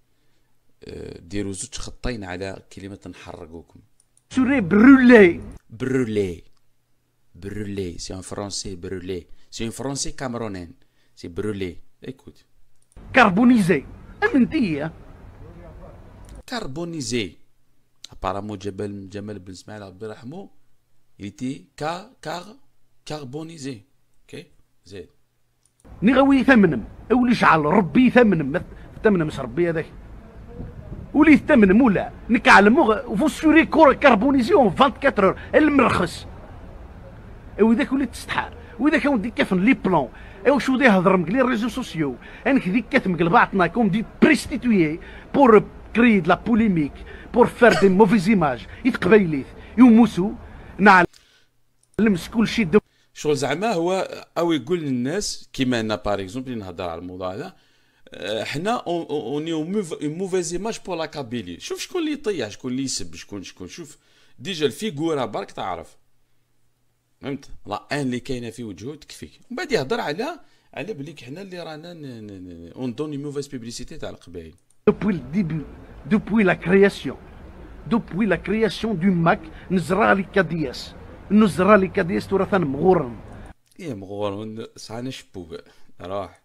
ديروا زوج خطين على كلمة نحرقوكم. سوري برولي برولي برولي سي ان فرونسي برولي سي ان فرونسي كامرونين سي برولي ايكوت كاربونيزي امنتيه كاربونيزي ابارامو جمال بن اسماعيل ربي يرحمو يتي كاربونيزي اوكي زيد نغوي ثمنم اولي شعل ربي ثمنم ثمنم ربي هذاك ولي ثمنم ولا نكعلمو فوسوري كاربونيزيون 24 اور المرخص وذاك وليت تستحار وذاك ودي كافن لي بلون ايوا شو دي هضر مقلي الريزو سوسيو انك ذيك كتمقل بعضنا كوم دي بريستيتوي بور كري د لا بوليميك بور فار دي موفيز ايماج يتقبايليت يوموسو نعلم كل شيء شغل زعما هو او يقول للناس كيما انا باغ اكزومبل نهضر على الموضوع هذا حنا اوني موفيز ايماج بور لا كابيلي. شوف شكون اللي يطيح شكون اللي يسب شكون شوف ديجا الفيغورا برك تعرف فهمت لا ان اللي كاينه في وجهه تكفيك، ومن بعد يهضر على بليك حنا اللي رانا اون دوني موفيز بيبليسيتي تاع القبائل. دوبوي الديبي دوبوي لا كرياسيون دو ماك نزرع لي كادياس تراثا مغورن ايه مغورن صحانا شبوب راح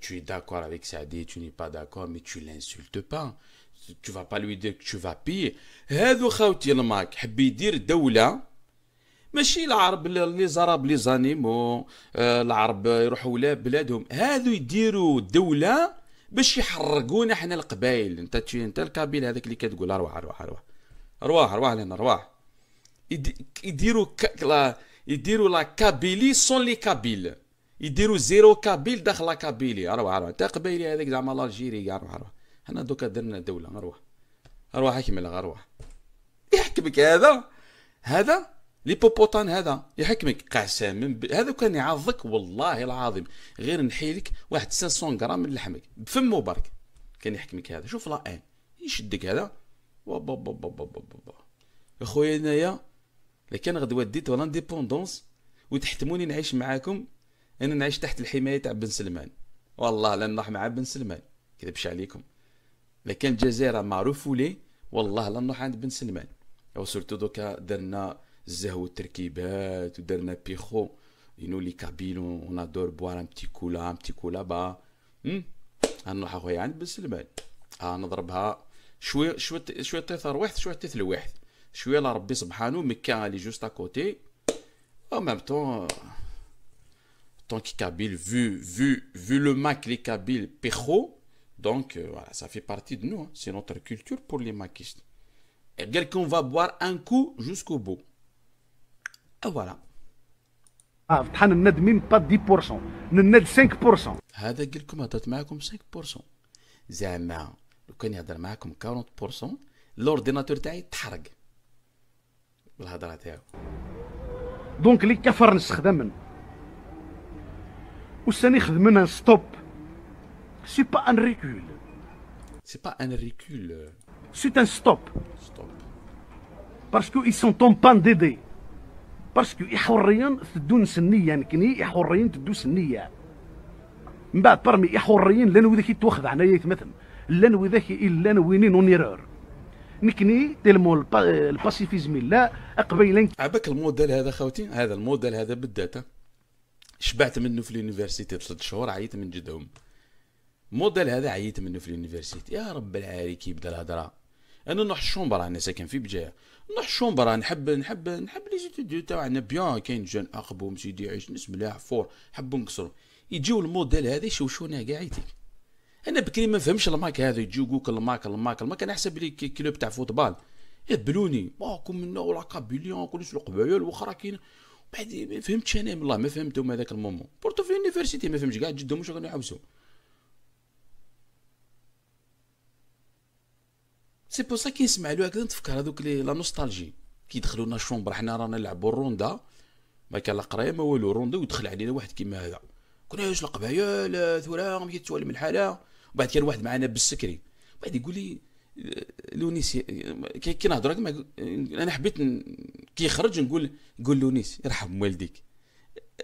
Tu es d'accord avec Saadi, tu n'es pas d'accord, mais tu l'insultes pas. Tu vas pas lui dire que tu vas payer. هذو خاوتي الماك حب يدير دولة ماشي العرب لي زراب لي زانيمو العرب يروحوا لبلادهم، هذو يديروا دولة باش يحرقونا حنا القبائل. انت القبيل هذاك اللي كتقول ارواح لهنا ارواح يديروا يديروا لا كابيلي سون لي كابيل يديروا زيرو كابيل داخل لا كابيلي. اروح تا قبيلي هذاك زعما لالجيري كاع اروح حنا دوكا درنا دوله اروح اكمل اروح يحكمك هذا لي بوبوطان هذا يحكمك قسما هذا كان يعضك والله العظيم غير نحيلك واحد 500 غرام من لحمك بفمو برك كان يحكمك هذا. شوف لا ان يشدك هذا وبابا يا خويا انايا لكان غدوه ديت لانديبوندونس وتحتموني نعيش معاكم، انا نعيش تحت الحمايه تاع بن سلمان، والله لا نروح مع بن سلمان كذبش عليكم، لكان الجزائر معروف ولي والله لا نروح عند بن سلمان. وسورتو دوكا درنا الزهو والتركيبات ودرنا بيخو ينو لي كابيل اون ادور بوار ان بتي كولا ان بتي كولا با نروح اخويا عند بن سلمان نضربها شويه شويه شويه تيثر واحد شويه تيثل واحد شويه لربي سبحانه مكه لي جوست ا كوتي او ميم طون كي كابيل vu le Mac les Kabyles Pécho donc voilà ça fait partie de nous hein. C'est notre culture pour les maquistes et quelqu'un va boire un coup jusqu'au bout et voilà ah بحال الند ميم با 10% الند 5% هذا قال لكم هضرت معاكم 5% زعما لو كان يهضر معاكم 40% لورديناتور تاعي تحرق بالهضره تاعو دونك اللي كفر نستخدم وساني خدمنا ستوب سي با ان ريكول سي با ان ريكول سي ان ستوب ستوب باسكو اي سون طون بان ديدي باسكو حريا تدو نسنيه نكني حريا تدو سنيه من بعد برمي حريا لان وذاك يتوخذ عنايا يتمثل لان وذاك الا نوينين اونيرور نكني تلمو الباسيفيزم لا قبيله عباك الموديل هذا خوتي هذا الموديل هذا بالذات شبعت منه في اليونيفرسيتي 3 شهور عييت من جدهم موديل هذا عييت منه في اليونيفرسيتي يا رب العالي كي بدا الهضره انا نروح الشومبر انا ساكن في بجايه نروح الشومبر نحب لي زيتيديو تاعنا بيان كاين جون اخبهم سيدي عيش ناس ملاح فور حبوا نكسروا يجيو الموديل هذا يشوشونا كاع عيتك انا بكري ما نفهمش الماك هذا يجيو يقولك الماك انا حسب لي كلوب تاع فوتبال يهبلوني ماكم منا ولا كابيليون كلش القبايل واخرى كاين بعد ما فهمتش انا والله ما فهمتهم هذاك المومون بورتو في اليونيفرسيتي ما فهمتش كاع جدهم واش كانوا يحوسوا سي بو سا كي نسمع له هكذا نتفكر هذوك لا نوستالجي كي يدخلوا لنا الشومبر حنا رانا نلعبوا الروندا ما كان لا قرايه ما والو الروندا ويدخل علينا واحد كيما هذا كنا واش القبايل ثوره كي تسوالم الحاله وبعد كان واحد معنا بالسكري بعد يقول لي لونيس كي نهضر انا حبيت كي يخرج نقول لونيس يرحم والديك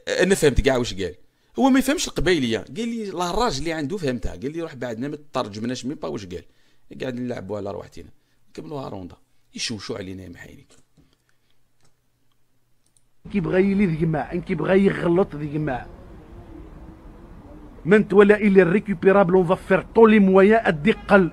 انا فهمت كاع واش قال هو ما يفهمش القبايليه قال لي الهراج اللي عنده فهمتها قال لي روح بعدنا ما تترجمناش مي با واش قال قاعد نلعبوا على رواحتنا نكملوها روندا يشوشوا علينا يا محايلي كيبغى يلي ذيك ماع كيبغى يغلط ذيك ماع من ولا الى ريكوبيرابل اون فا فير طول لي مويا الدقل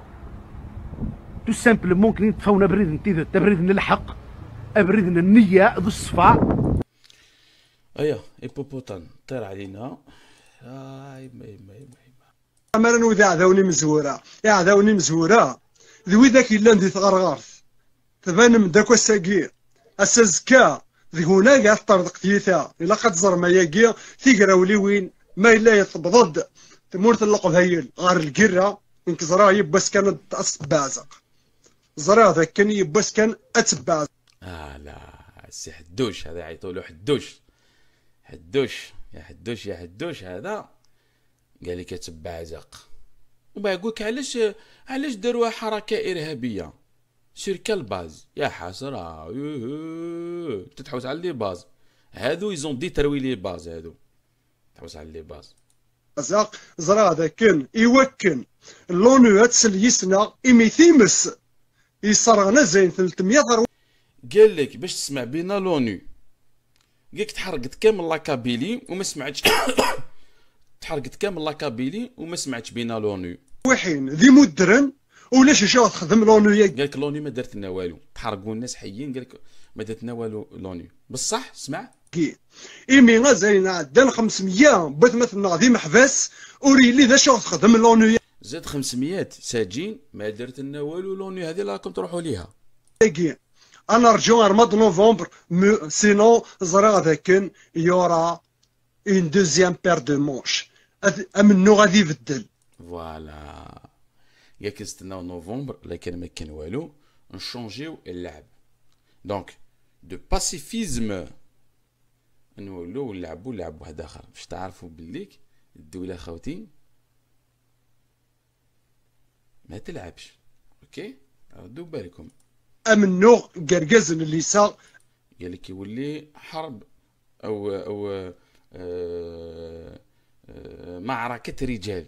تو سامبلومون كي نتفاونا بريد نتيذو تبريدنا الحق ابريدنا النيه ذو الصفا ايا ايبوبوتان طير علينا عمرا وذا عذاوني مزوره يا عذاوني مزوره ذوي ذاك الا ندي تغرغرت تبان من داك الساكير السزكا ذي هنا كاع طردق تيثا الا قد زرما ياكيا تيكراولي وين ما الا يتبضض تمور تلق بهايل غار الكره انك زرا يباس كان اتبازق زرا ذاك كان يباس كان اتبازق لا السي حدوش هذا يعيطوا له حدوش يا حدوش هذا قال لك اتبازق وبا يقولك علاش داروها حركه ارهابيه سير كالباز يا حسره تتحوس على لي باز هادو يزون دي تروي لي باز هادو تحوس على لي باز زاق زرا هذا كان يوكن اللونو هتسليسنا إميثيمس يصرغنا زين 300 ضرب قال لك باش تسمع بينا لونو قالك تحرقت كامل لاكابيلي وما سمعتش تحرقت كامل لاكابيلي وما سمعتش بينا لونو وحين ذي مدرن ولاش جا تخدم لونو قالك لونو ما درت لنا والو تحرقوا الناس حيين قالك ما درت لنا والو لونو بصح سمع كي إيمينا زين عندنا 500 بث مثلنا ذي محبس وريلي ذا شغل تخدم لونو زاد 500 ساجين ما درت لنا والو. لوني هذه راكم تروحوا ليها. انا رجو رمضان نوفمبر سينو زرا ذاك يورا اون دوزيام بير دو مونش امنو غادي يبدل فوالا. يا كنستناو نوفمبر لكن ما كان والو نشونجيو اللعب دونك دو باسيفيزم نولو نلعبو لعب واحد اخر باش تعرفوا بليك الدوله خوتي ما تلعبش. اوكي ردوا بالكم امنو قرقزن اللي صار قال لك يولي حرب او معركه رجال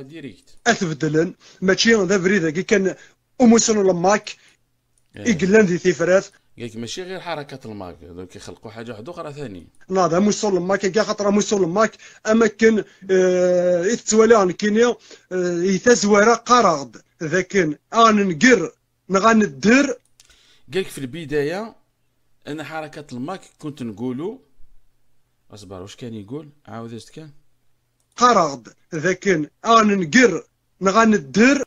ديريكت اثبدلن ماشي هذا فريده كي كان اموسون الماك يقلن دي ثيفرات قالك ماشي غير حركه الماك دوك يخلقوا حاجه واحده اخرى ثاني ناض اموسون الماك كي خاطر اموسون الماك اماكن يتسوالان كينيا يتزوره قراض ذاكن انقر نغندر. قالك في البدايه انا حركه الماك كنت نقولوا اصبر واش كان يقول عاود اش كان قراض ذاك انقر نغندر.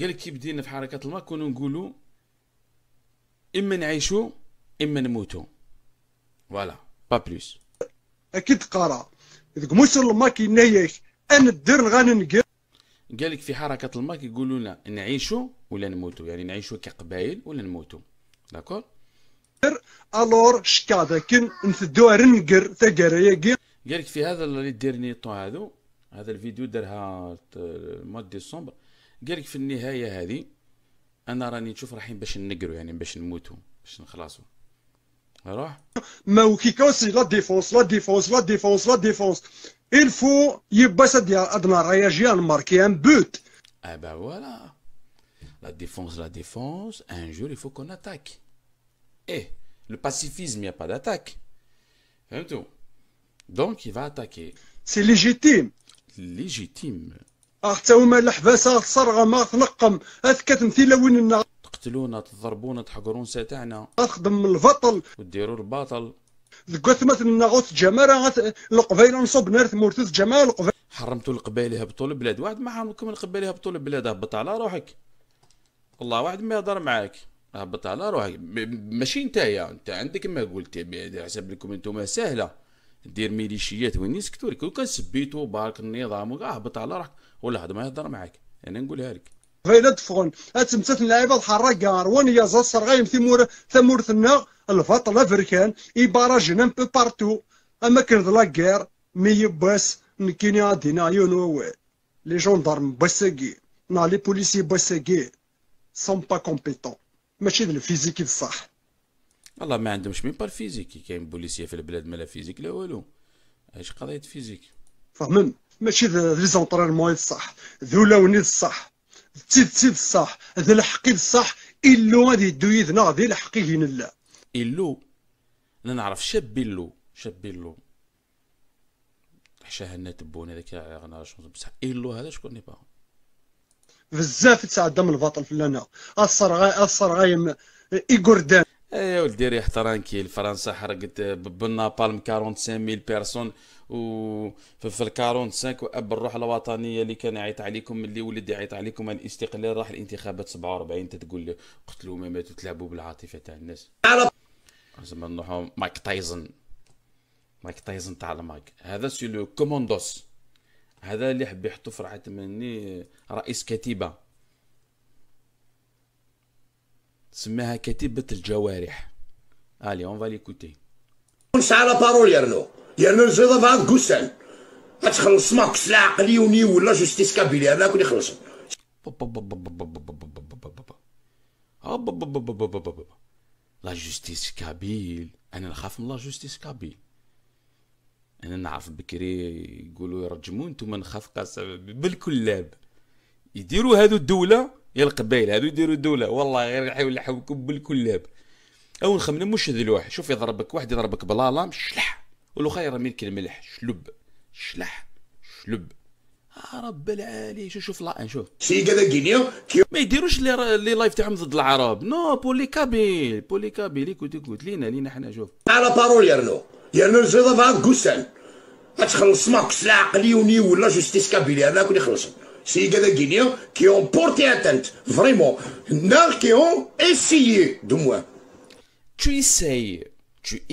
قالك كي بدينا في حركه الماك كنا نقولوا اما نعيشوا اما نموتوا فوالا با بلوس اكيد قرا ذاك موسر الماك ينايش انا الدر غننقر. قالك في حركه الماك يقولوا لنا نعيشوا ولا نموتوا يعني نعيشوا كقبائل ولا نموتوا داكور الور شكا ذاك نسدوها رنقر تاكراياكي. قالك في هذا اللي ديرني طو هذا الفيديو درها مود ديسمبر قالك في النهايه هذه انا راني نشوف رايحين باش نقروا يعني باش نموتوا باش نخلصوا روح ما كي كوسي لا ديفونس لا ديفونس لا ديفونس لا ديفونس الفو يبا سدي ادنا رياجي ماركي ان بوت اه با فوالا لا ديفونس لا ديفونس ان جور il faut qu'on attaque ايه le pacifisme il y a pas d'attaque فهمتوا دونك il va attaquer سي ليجيتيم ليجيتيم حتى هما الحباسه الصرغه ما تنقم هاك كتمثيله وين النار تقتلونا تضربونا تحقرون ساعتنا تخدم البطل وديروا الباطل ذكثمت الناغوت الجماعه القبيله نصب نار مرتز جمال القبيله حرمتوا القبائل هبطوا البلاد واحد ما حرمكم القبائل هبطوا البلاد هبط على روحك والله واحد ما يهضر معاك هبط على روحك ماشي نتايا انت عندك ما قلتي حسب لكم انتم سهله دير ميليشيات وين يسكتوا لك وكان سبيتو بارك النظام وكاع هبط على روحك ولا ما يهضر معاك انا نقولها لك غير تفغن تمثلت اللعيبه الحراقار ونيا زصر غايم ثمورثنا الفطل افريكان يباراجنا ان بو بارتو اما كان لا كير مي يباس كينيا دينا يونو لي جوندارم باسكي نا لي بوليسي باسكي سون با كومبيتون ماشي الفيزيكي بصح والله ما عندهمش مين بار فيزيكي كاين بوليسيه في البلاد ما لا فيزيك لا والو اش قضيه فيزيك فهمن ماشي لي زونطرينمون صح ذولا وني الصح تيد الصح هذا الحقي الصح إلو غادي يدو يذنا ذي الحقي هنا لا إلو انا نعرف شابيلو شابيلو حشاه لنا تبون هذاك انا شنو بصح إلو هذا شكون ني با بزاف تعدم الباطل في لنا الصرغايم إيكوردان يا ولدي ريح ترانكيل. فرنسا حرقت بالنابالم 45000 بيرسون و في ال 45 واب الروح الوطنيه اللي كان يعيط عليكم اللي ولد يعيط عليكم على الاستقلال راح الانتخابات 47 انت تقول له قتلوا ما ماتوا تلعبوا بالعاطفه تاع الناس زعما نروحوا مايك تايزن مايك تايزن تاع الماك هذا سي لو كوموندوس هذا اللي حب يحطوا فرعه مني رئيس كتيبه سماها كتيبة الجوارح. الي اون فالي كوتي. كلش على بارول يرنو، يرنو الزيضه بعد كوسان. غتخلص ماكش لا عقلي وني ولا جوستيس كابيلي هذاك اللي خلص. لا جوستيس كابيل، انا نخاف من لا جوستيس كابيل. انا نعرف بكري يقولوا يرجموا انتم نخاف قسما بالكلاب. يديروا هذو الدوله يا القبائل هادو يديروا دوله والله غير يحاول يحوكم بالكلاب او نخمم مش ذلوح شوف يضربك واحد يضربك بلالا شلح والاخر يرمي لك الملح شلب شلح شلب رب العالي شوف لا شوف شي كذا كينيا ما يديروش لي لايف تاعهم ضد العرب نو بولي كابيل بولي كابيل يكوت لينا حنا شوف على بارول يرنو يرنو زيضه فهاد كوسان غتخلص ماكش لا عقلي وني ولا جوستيس كابيلي هذاك اللي خلص c'est les Guinéens qui ont porté atteinte, vraiment, qui ont essayé, du moins. Tu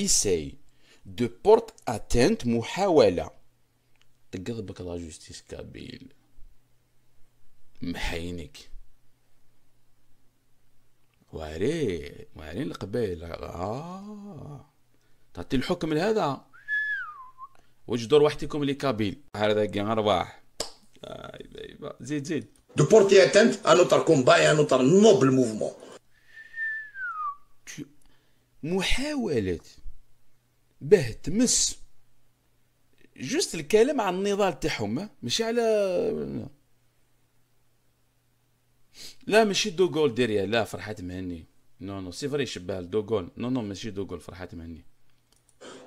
essayes de porter atteinte, محاولة. تقربك لا جوستيس كابيل محينك وعلين القبيل تعطي الحكم لهذا وجدور وحدكم لي كابيل هذا كاع ارواح زيد دو بورتي اتنت ان اوتر كومباي ان اوتر نوبل موفمون محاولة باه تمس جوست الكلام على النضال تاعهم ماشي على لا ماشي دوغول ديريا لا فرحات مهني نو سي فري شبه دوغول نو ماشي دوغول فرحات مهني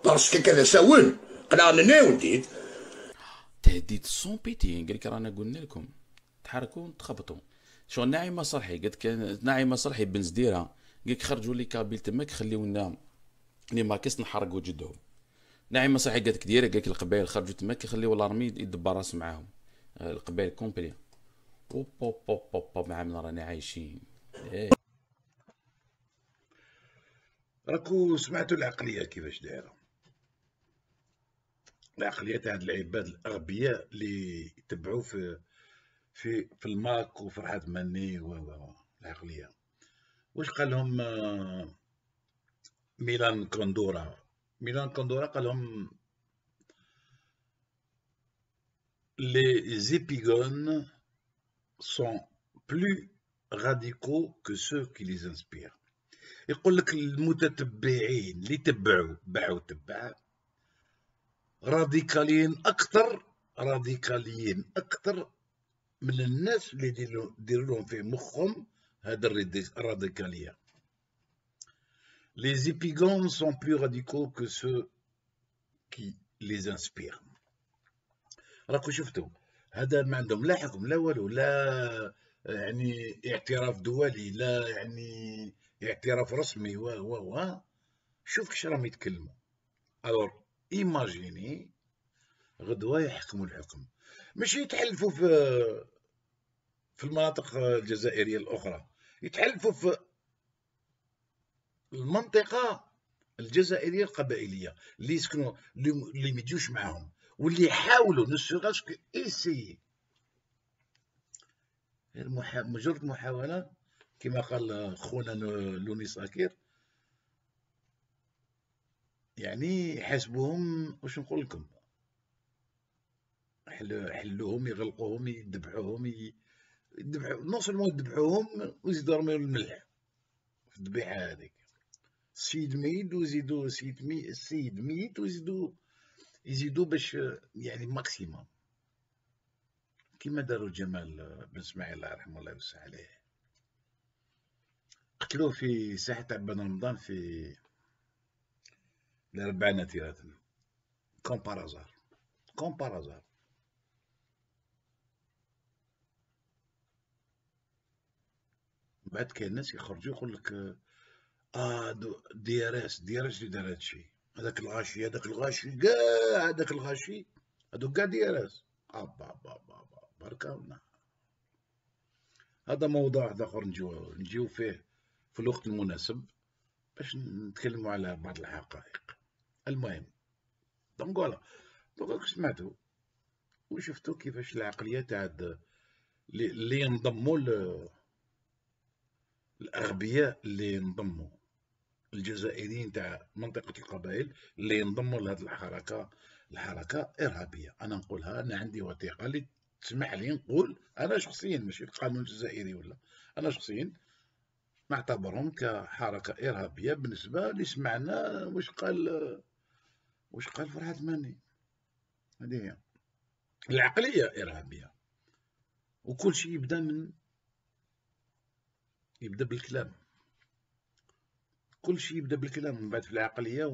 باسكو كذا ساون قلعنا ناوديد تهديد سون بيتي قالك رانا قلنا لكم تحركوا تخبطوا شغل ناعمه صالحي قالت كان ناعمه صالحي بن زديره قالك خرجوا لي كابيل تماك خليونا لي ماكيس نحرقوا جدهم ناعمه صالحي قالت كديره قالك القبائل خرجوا تماك يخليوا الارمي يدبر راس معاهم القبائل كومبلي بوب بوب بوب بوب معاملنا رانا عايشين إيه. راكو سمعتوا العقليه كيفاش دايره العقليه تاع هاد العباد الاغبياء اللي يتبعوا في الماك وفرحات مني والعقليه واش قال لهم ميلان كوندورا قال لهم لي زيبيغون sont plus radicaux que ceux qui les inspirent. يقول لك المتتبعين اللي تبعوا راديكاليين أكثر من الناس اللي يديروا في مخهم هذا الراديكالية. Les épigons sont plus radicaux que ceux qui les inspirent. راكو شفتوا هذا ما عندهم لا حكم لا والو لا يعني اعتراف دولي لا يعني اعتراف رسمي و شوف كيش راهم يتكلموا الوغ ايماجيني غدوه يحكموا الحكم ماشي يتحلفوا في المناطق الجزائريه الاخرى يتحلفوا في المنطقه الجزائريه القبائليه اللي يسكنوا اللي ما يجوش معاهم واللي يحاولوا نسيغاش كيسيي غير مجرد محاولة كما قال خونا لونيس أكير يعني حسبهم واش نقول لكم حلوهم يغلقوهم يدبحوهم نو سولمون يدبحوهم ويزيدوا يرميو الملح في الذبيحة هذيك السيد ميت ويزيدوا السيد ميت ويزيدوا باش يعني ماكسيموم كيما داروا جمال بن اسماعيل الله يرحمه الله ويوسع عليه قتلوه في ساحة تاع بن رمضان في الأربعاء نتيرة كومبارازار بعد كاين ناس يخرجوا يقول لك دي ار اس اللي دار هادشي هذاك الغاشي كاع هذوك كاع ديالاس ابا بركاونا هذا موضوع اخر نجيو فيه في الوقت المناسب باش نتكلموا على بعض الحقائق المهم دونك فوالا دونك سمعتوا وشفتوا كيفاش العقليه تاع اللي ينضموا الاغبياء اللي ينضموا الجزائريين تاع منطقة القبائل اللي ينضموا لهذه الحركة إرهابية. أنا نقولها أنا عندي وثيقة اللي تسمح لي نقول أنا شخصيا ماشي القانون الجزائري ولا أنا شخصيا نعتبرهم كحركة إرهابية بالنسبة اللي سمعنا واش قال فرحات ماني هذه هي العقلية إرهابية وكل شيء يبدأ بالكلام من بعد في العقليه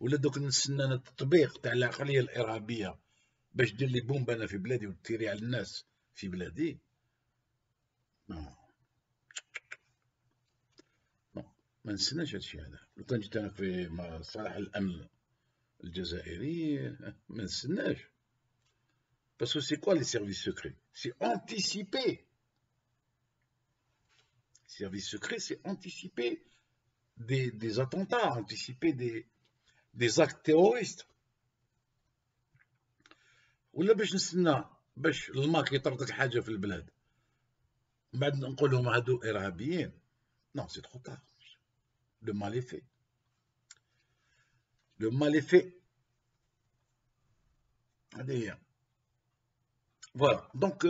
ولا دوك نستنى انا التطبيق تاع العقليه الارهابيه باش دير لي بومب انا في بلادي وتيري على الناس في بلادي ما نستناش هادشي هذا لو كان جيت انا في صالح الامن الجزائري ما نستناش Parce que c'est quoi les services secrets? C'est anticiper. Services secrets, c'est anticiper des attentats, anticiper des actes terroristes. ولا باش نستنى باش الماك يطردك حاجه في البلاد بعد نقول لهم هادو ارهابيين؟ نو، سي ترو تار. لو مال اي في، لو مال اي في، هادي هي. فوالا دونك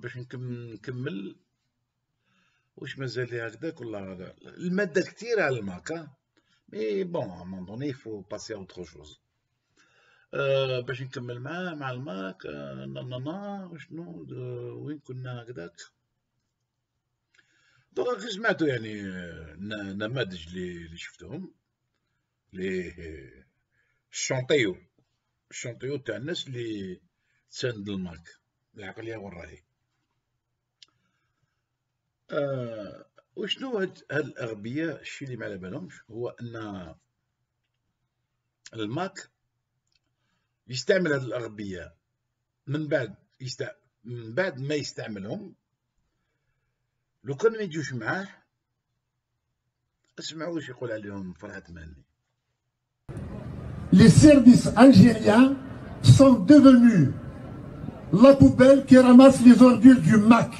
باش نكمل. واش مازال لي هكذاك ولا الماده كثيره على الماك؟ مي بون ا مون دوني فو باسي ا اوتر شوز. باش نكمل مع الماك شنو وين كنا هكذاك. دونك سمعتو يعني نماذج اللي شفتهم لي الشونطيو تاع الناس اللي تساند الماك العقليه والراي. وشنو هاد الاغبياء؟ الشيء اللي ما على بالهمش هو ان الماك يستعمل هاد الأغبياء من بعد ما يستعملهم. لو كان ما يجوش معاه اسمعوا واش يقول عليهم فرحات مهني. Les services algériens sont devenus la poubelle qui ramasse les ordures du MAC.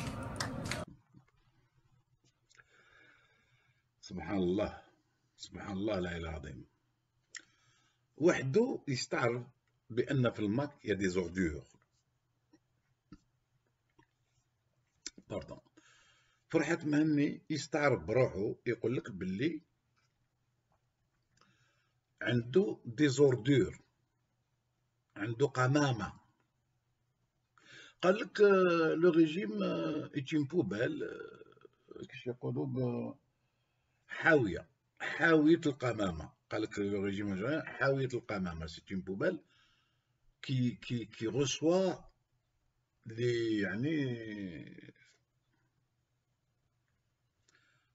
سبحان الله، سبحان الله، لا إله إلا العظيم. وحده يستعرف بأن في الماك يا دي زوردور. باردون، فرحة مهني يستعرف بروحو يقول لك باللي عنده دي زوردور، عنده قمامة. قال لك لو ريجيم إتيم بوبال، كيش يقولوا حاوية، حاوية القمامة. قال لك لو ريجيم حاوية القمامة، سيتيم بوبال qui reçoit les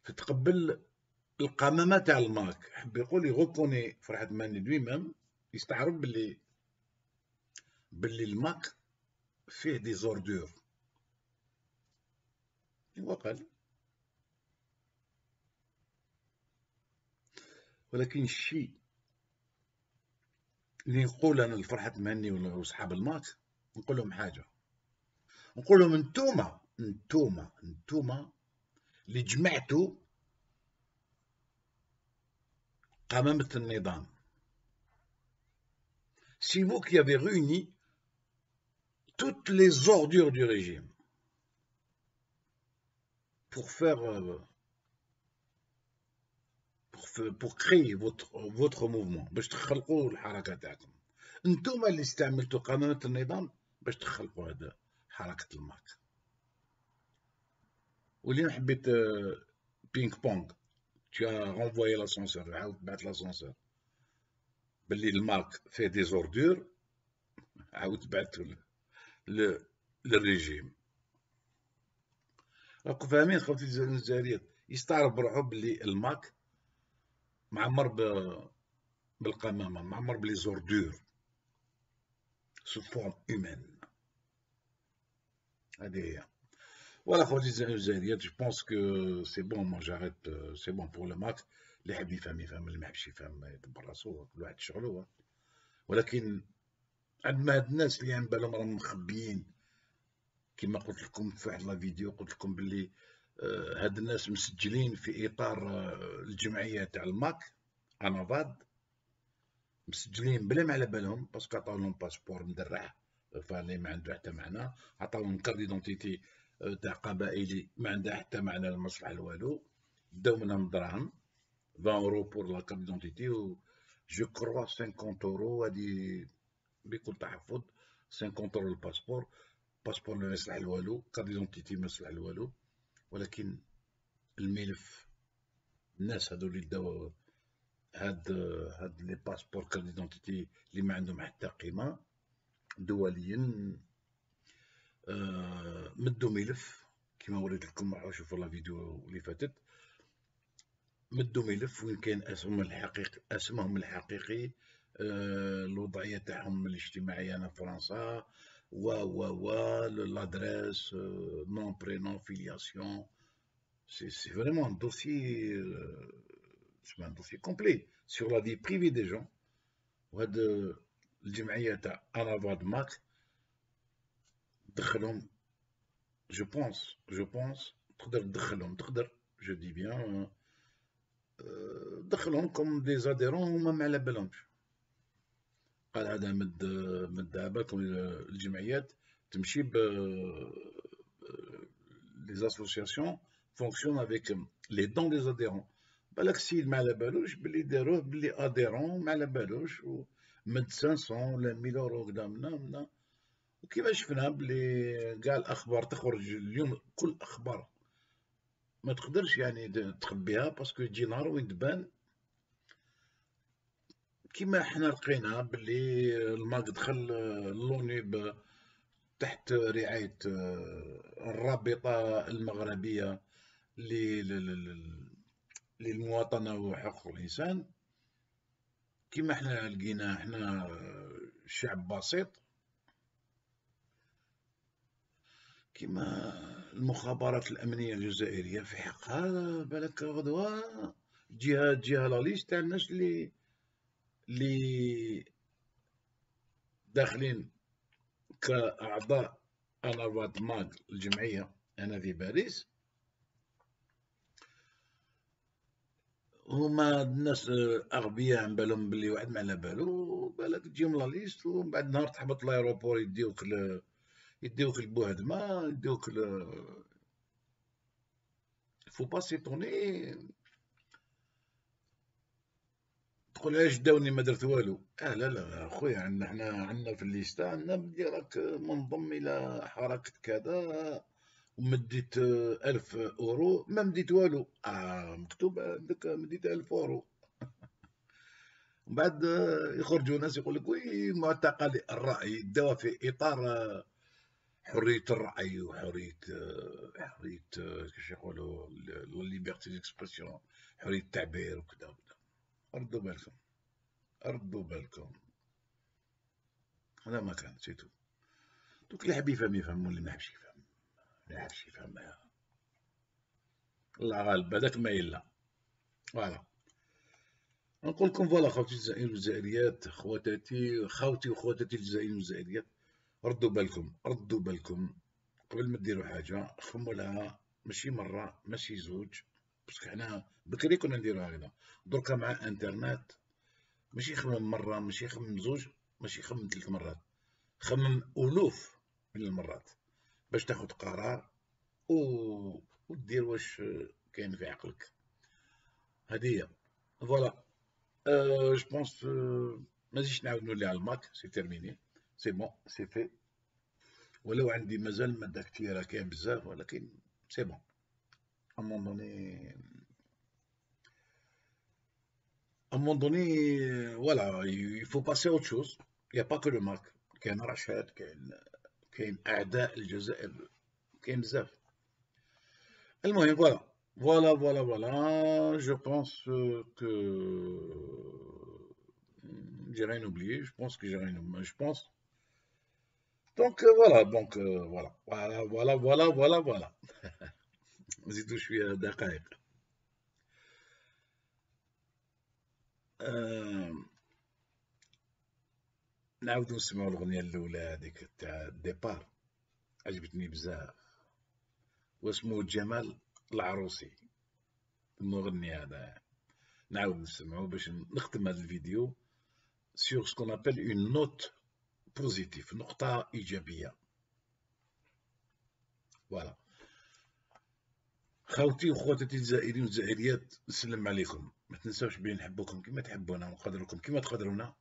تتقبل القمامة تاع الماك. حب يقول يغوكوني فرحة ماني لوي مام يستعرف باللي الماك فيه دي زوردور. هو قال، ولكن الشيء اللي نقول انا لفرحة مهني ولا اصحاب الماك، نقول لهم حاجه، نقول لهم انتوما اللي جمعتوا قمامة النظام. سي فو كي افي ريوني توت لي زوردور دو ريجيم بور فير pour créer votre mouvement باش تخلقوا الحركه تاعكم. انتوما اللي استعملتوا قمامة النظام باش تخلقوا هذا حركه الماك. واللي حبيت بينغ بونغ tu as renvoyé l'ascenseur، عاود بعث لاسانسور باللي الماك فيه دي زوردور، عاود بعثوا للريجيم. راكم فاهمين خوتي الجزائريين؟ يستعرف بروحو باللي الماك معمر بالقمامة، معمر بلي زوردور سو فورم هومان. هادي هي. فوالا خوتي الجزائريات، جو بونس كو سي بون، مون جاريت، سي بون بور لو ماك. اللي حاب يفهم يفهم، اللي ما حبش يفهم يدبر راسو، كل واحد شغلو. ولكن عندنا هاد الناس اللي على بالهم راهم مخبيين، كيما قلت لكم في واحد لا فيديو، قلت لكم بلي هاد الناس مسجلين في اطار الجمعيه تاع الماك انافاد، مسجلين بلا ما على بالهم، باسكو عطاو لهم باسبور مدرع فاللي ما عنده حتى معنى، عطاوهم كارت ديدونتيتي تاع قبائلي ما عندها حتى معنى، لا مصلح والو، داو منهم دراهم 20 اورو بور لا كارت ديدونتيتي و جو كروا 50 اورو، هادي بكل تحفظ 50 اورو الباسبور، باسبور ما يصلح والو، كارت ديدونتيتي ما يصلح والو. ولكن الملف، الناس هادو اللي داو هاد لي باسبور كارت ديدونتيتي اللي ما عندهم حتى قيمه دوليا، مدو ملف كيما وريت لكم، راحوا شوفوا لا فيديو اللي فاتت، مدو ملف وين كاين اسمهم الحقيقي، الوضعيه تاعهم الاجتماعيه انا في فرنسا، l'adresse, nom, prénom, filiation. C'est vraiment un dossier complet sur la vie privée des gens. وهاد الجمعية تاع انافاد ماك تدخلهم جو بونس تقدر تدخلهم جو دي بيان تدخلهم كوم دي زاديرون هما ما على بالهمش. قال هذا من داباكم الجمعيات تمشي ب لي زاسوسياسيون فونكسيون افيك لي دون دي زاديرون. بالك السيد ما على بالوش بلي داروه بلي اديرون ما على بالوش ومد 500 ولا 1000 يورو كدا منا وكيفاش شفنا بلي كاع الاخبار تخرج اليوم كل اخبار ما تقدرش يعني تخبيها باسكو تجي نهار وين تبان كيما حنا لقينا بلي الماك دخل لونيب تحت رعاية الرابطة المغربية للمواطنة وحقوق الإنسان. كما حنا لقينا حنا شعب بسيط كما المخابرات الأمنية الجزائرية في حقها بالك غدوة جهة لا ليست تاع الناس اللي داخلين كأعضاء انافاد ماك الجمعية هنا في باريس. هما الناس اغبياء عن بالهم بلي واحد ما على بالو بالك تجيهم لا ليست ومن بعد نهار تحبط لايروبور يديوك البوهدمه يديوك فو با سيتوني تقول علاش داوني ما درت والو. لا خويا عندنا حنا في الليستا عندنا بلي راك منضم الى حركه كذا ومديت 1000 يورو ما مديت والو. مكتوب عندك مديت 1000 يورو. ومن بعد يخرجوا ناس يقول لك وي معتقل الراي داوها في اطار حريه الراي وحريه كيفاش يقولوا ليبرتي ديكسبرسيون حريه التعبير وكذا وكذا. ردوا بالكم هذا ما كان سيتو دوك اللي حاب يفهم يفهم واللي ما حبش يفهم الله غالب هذاك ما يلا. فوالا نقول لكم فوالا خوتي الجزائريين والجزائريات خواتي وخواتاتي الجزائريين والجزائريات ردوا بالكم قبل ما ديروا حاجه خموا لها ماشي مره ماشي زوج باسكو حنا بكري كنا نديرو هكذا. دركا مع انترنت ماشي خمم مره ماشي خمم زوج ماشي خمم 3 مرات خمم الوف من المرات باش تاخد قرار ودير واش كاين في عقلك. هادي فوالا جو بونس مازيدش نعاود نولي على الماك. سي تيرميني سي بون سي في. ولو عندي مازال ماده كثيره كاين بزاف ولكن سي بون à un moment donné voilà il faut passer à autre chose. Il n'y a pas que le MAK. كاين رشاد كاين اعداء الجزائر كاين بزاف. المهم voilà je pense que j'ai rien oublié. Donc voilà نزيدو شويه دقائق. نعاودو نسمعو الأغنية الأولى هاذيك تاع الديبار عجبتني بزاف واسمو جمال العروسي المغني هذا. نعاود نسمعو باش نختم هاد الفيديو سيغ سكون أبل اون نوت بوزيتيف نقطة إيجابية. فوالا خوتي وخواتاتي الجزائريين والجزائريات نسلم عليكم. ما تنساوش بلي نحبوكم كيما تحبونا ونقدركم كيما تقدرونا.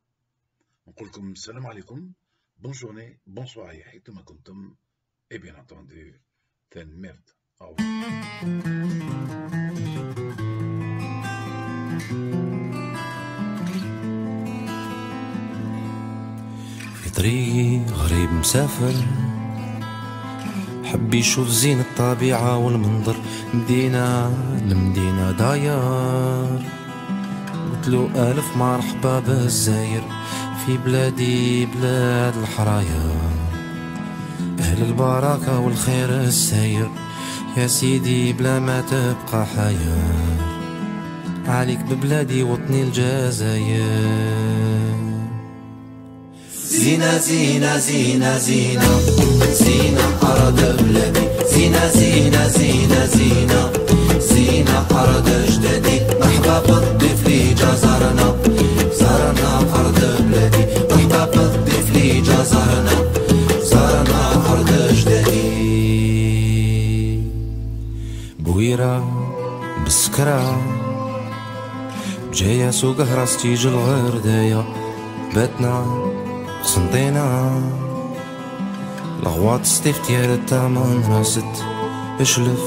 نقول لكم السلام عليكم بون جورني بون سواري حيثما كنتم اي بيان انتوندو تان ميرد في طريقي غريب مسافر حبي يشوف زين الطبيعة والمنظر مدينة لمدينة داير قلتلو ألف مرحبا بالزاير في بلادي بلاد الحرايا أهل البركة والخير السير يا سيدي بلا ما تبقى حيار، عليك ببلادي وطني الجزائر. زينة زينة زينة زينة زينة أرض بلادي، زينة زينة زينة زينة زينة أرض أجدادي، مرحبا بالضيف لي جا زارنا، زارنا أرض بلادي، مرحبا بالضيف لي جا زارنا، زارنا أرض أجدادي. بويرة بسكرة جاية سوق هراس تيجي الغرداية، باتنا قسنطينة الغواط ستيف ديال الثمن راست اشلف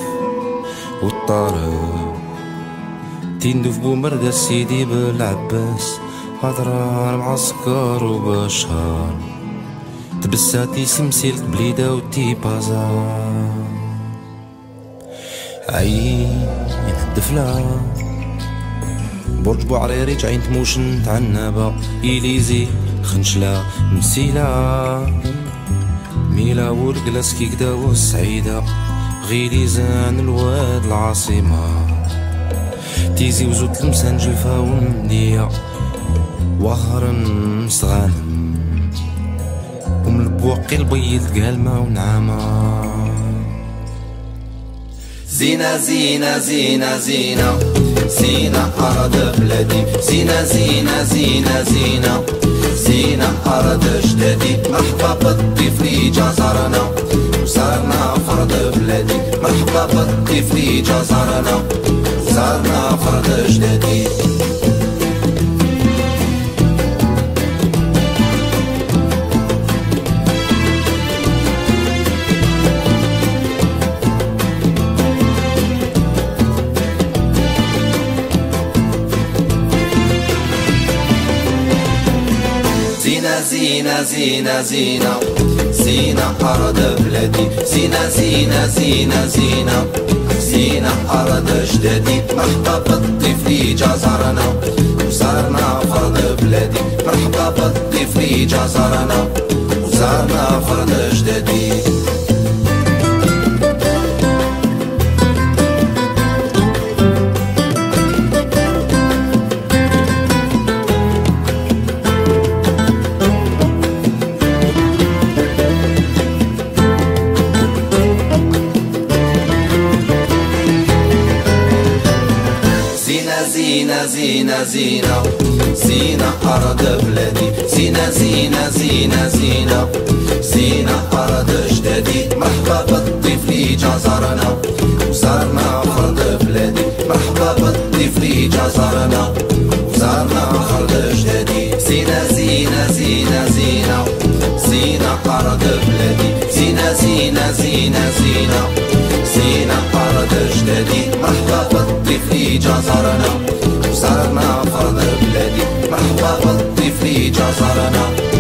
والطارق تندف بومردة سيدي بالعباس أضرار مع سكر وبشار تبساتي سمسيلك بليدة وتي بازار. عين الدفلة برج بوعريريج عين تموشن تعنبة إليزي خنشلة مسيلة ميلا ورقلاس كي كدا والسعيدة غيلي زان الواد العاصمة تيزي وزود تلمسان جلفة ومنية وهرن صغانم ومن البواقي البيض قالمة ونعامة. زينة زينة زينة زينة زينة أرض بلادي، زينة زينة زينة زينة زينة أرض أجدادي، مرحبا بالضيف لي جا زارنا وزارنا أرض بلادي، مرحبا بالضيف لي جا زارنا وزارنا أرض أجدادي. زينة زينة زينة زينة أرض بلادي، زينة زينة زينة زينة زينة أرض أجدادي، مرحبا بالضيف لي جا زارنا وزارنا أرض بلادي، مرحبا بالضيف لي جا زارنا وزارنا أرض أجدادي. زينة زينة زينة زينة أرض بلادي، زينة زينة زينة زينة زينة أرض أجدادي، مرحبا بالضيف لي جا زارنا وزارنا أرض بلادي، مرحبا بالضيف لي جا زارنا وزارنا أرض أجدادي. زينة زينة زينة زينة زينة أرض بلادي، زينة زينة زينة زينة زينة أرض أجدادي، مرحبا بالضيف لي جا زارنا وزارنا أرض بلادي، مرحبا بالضيف لي جا زارنا.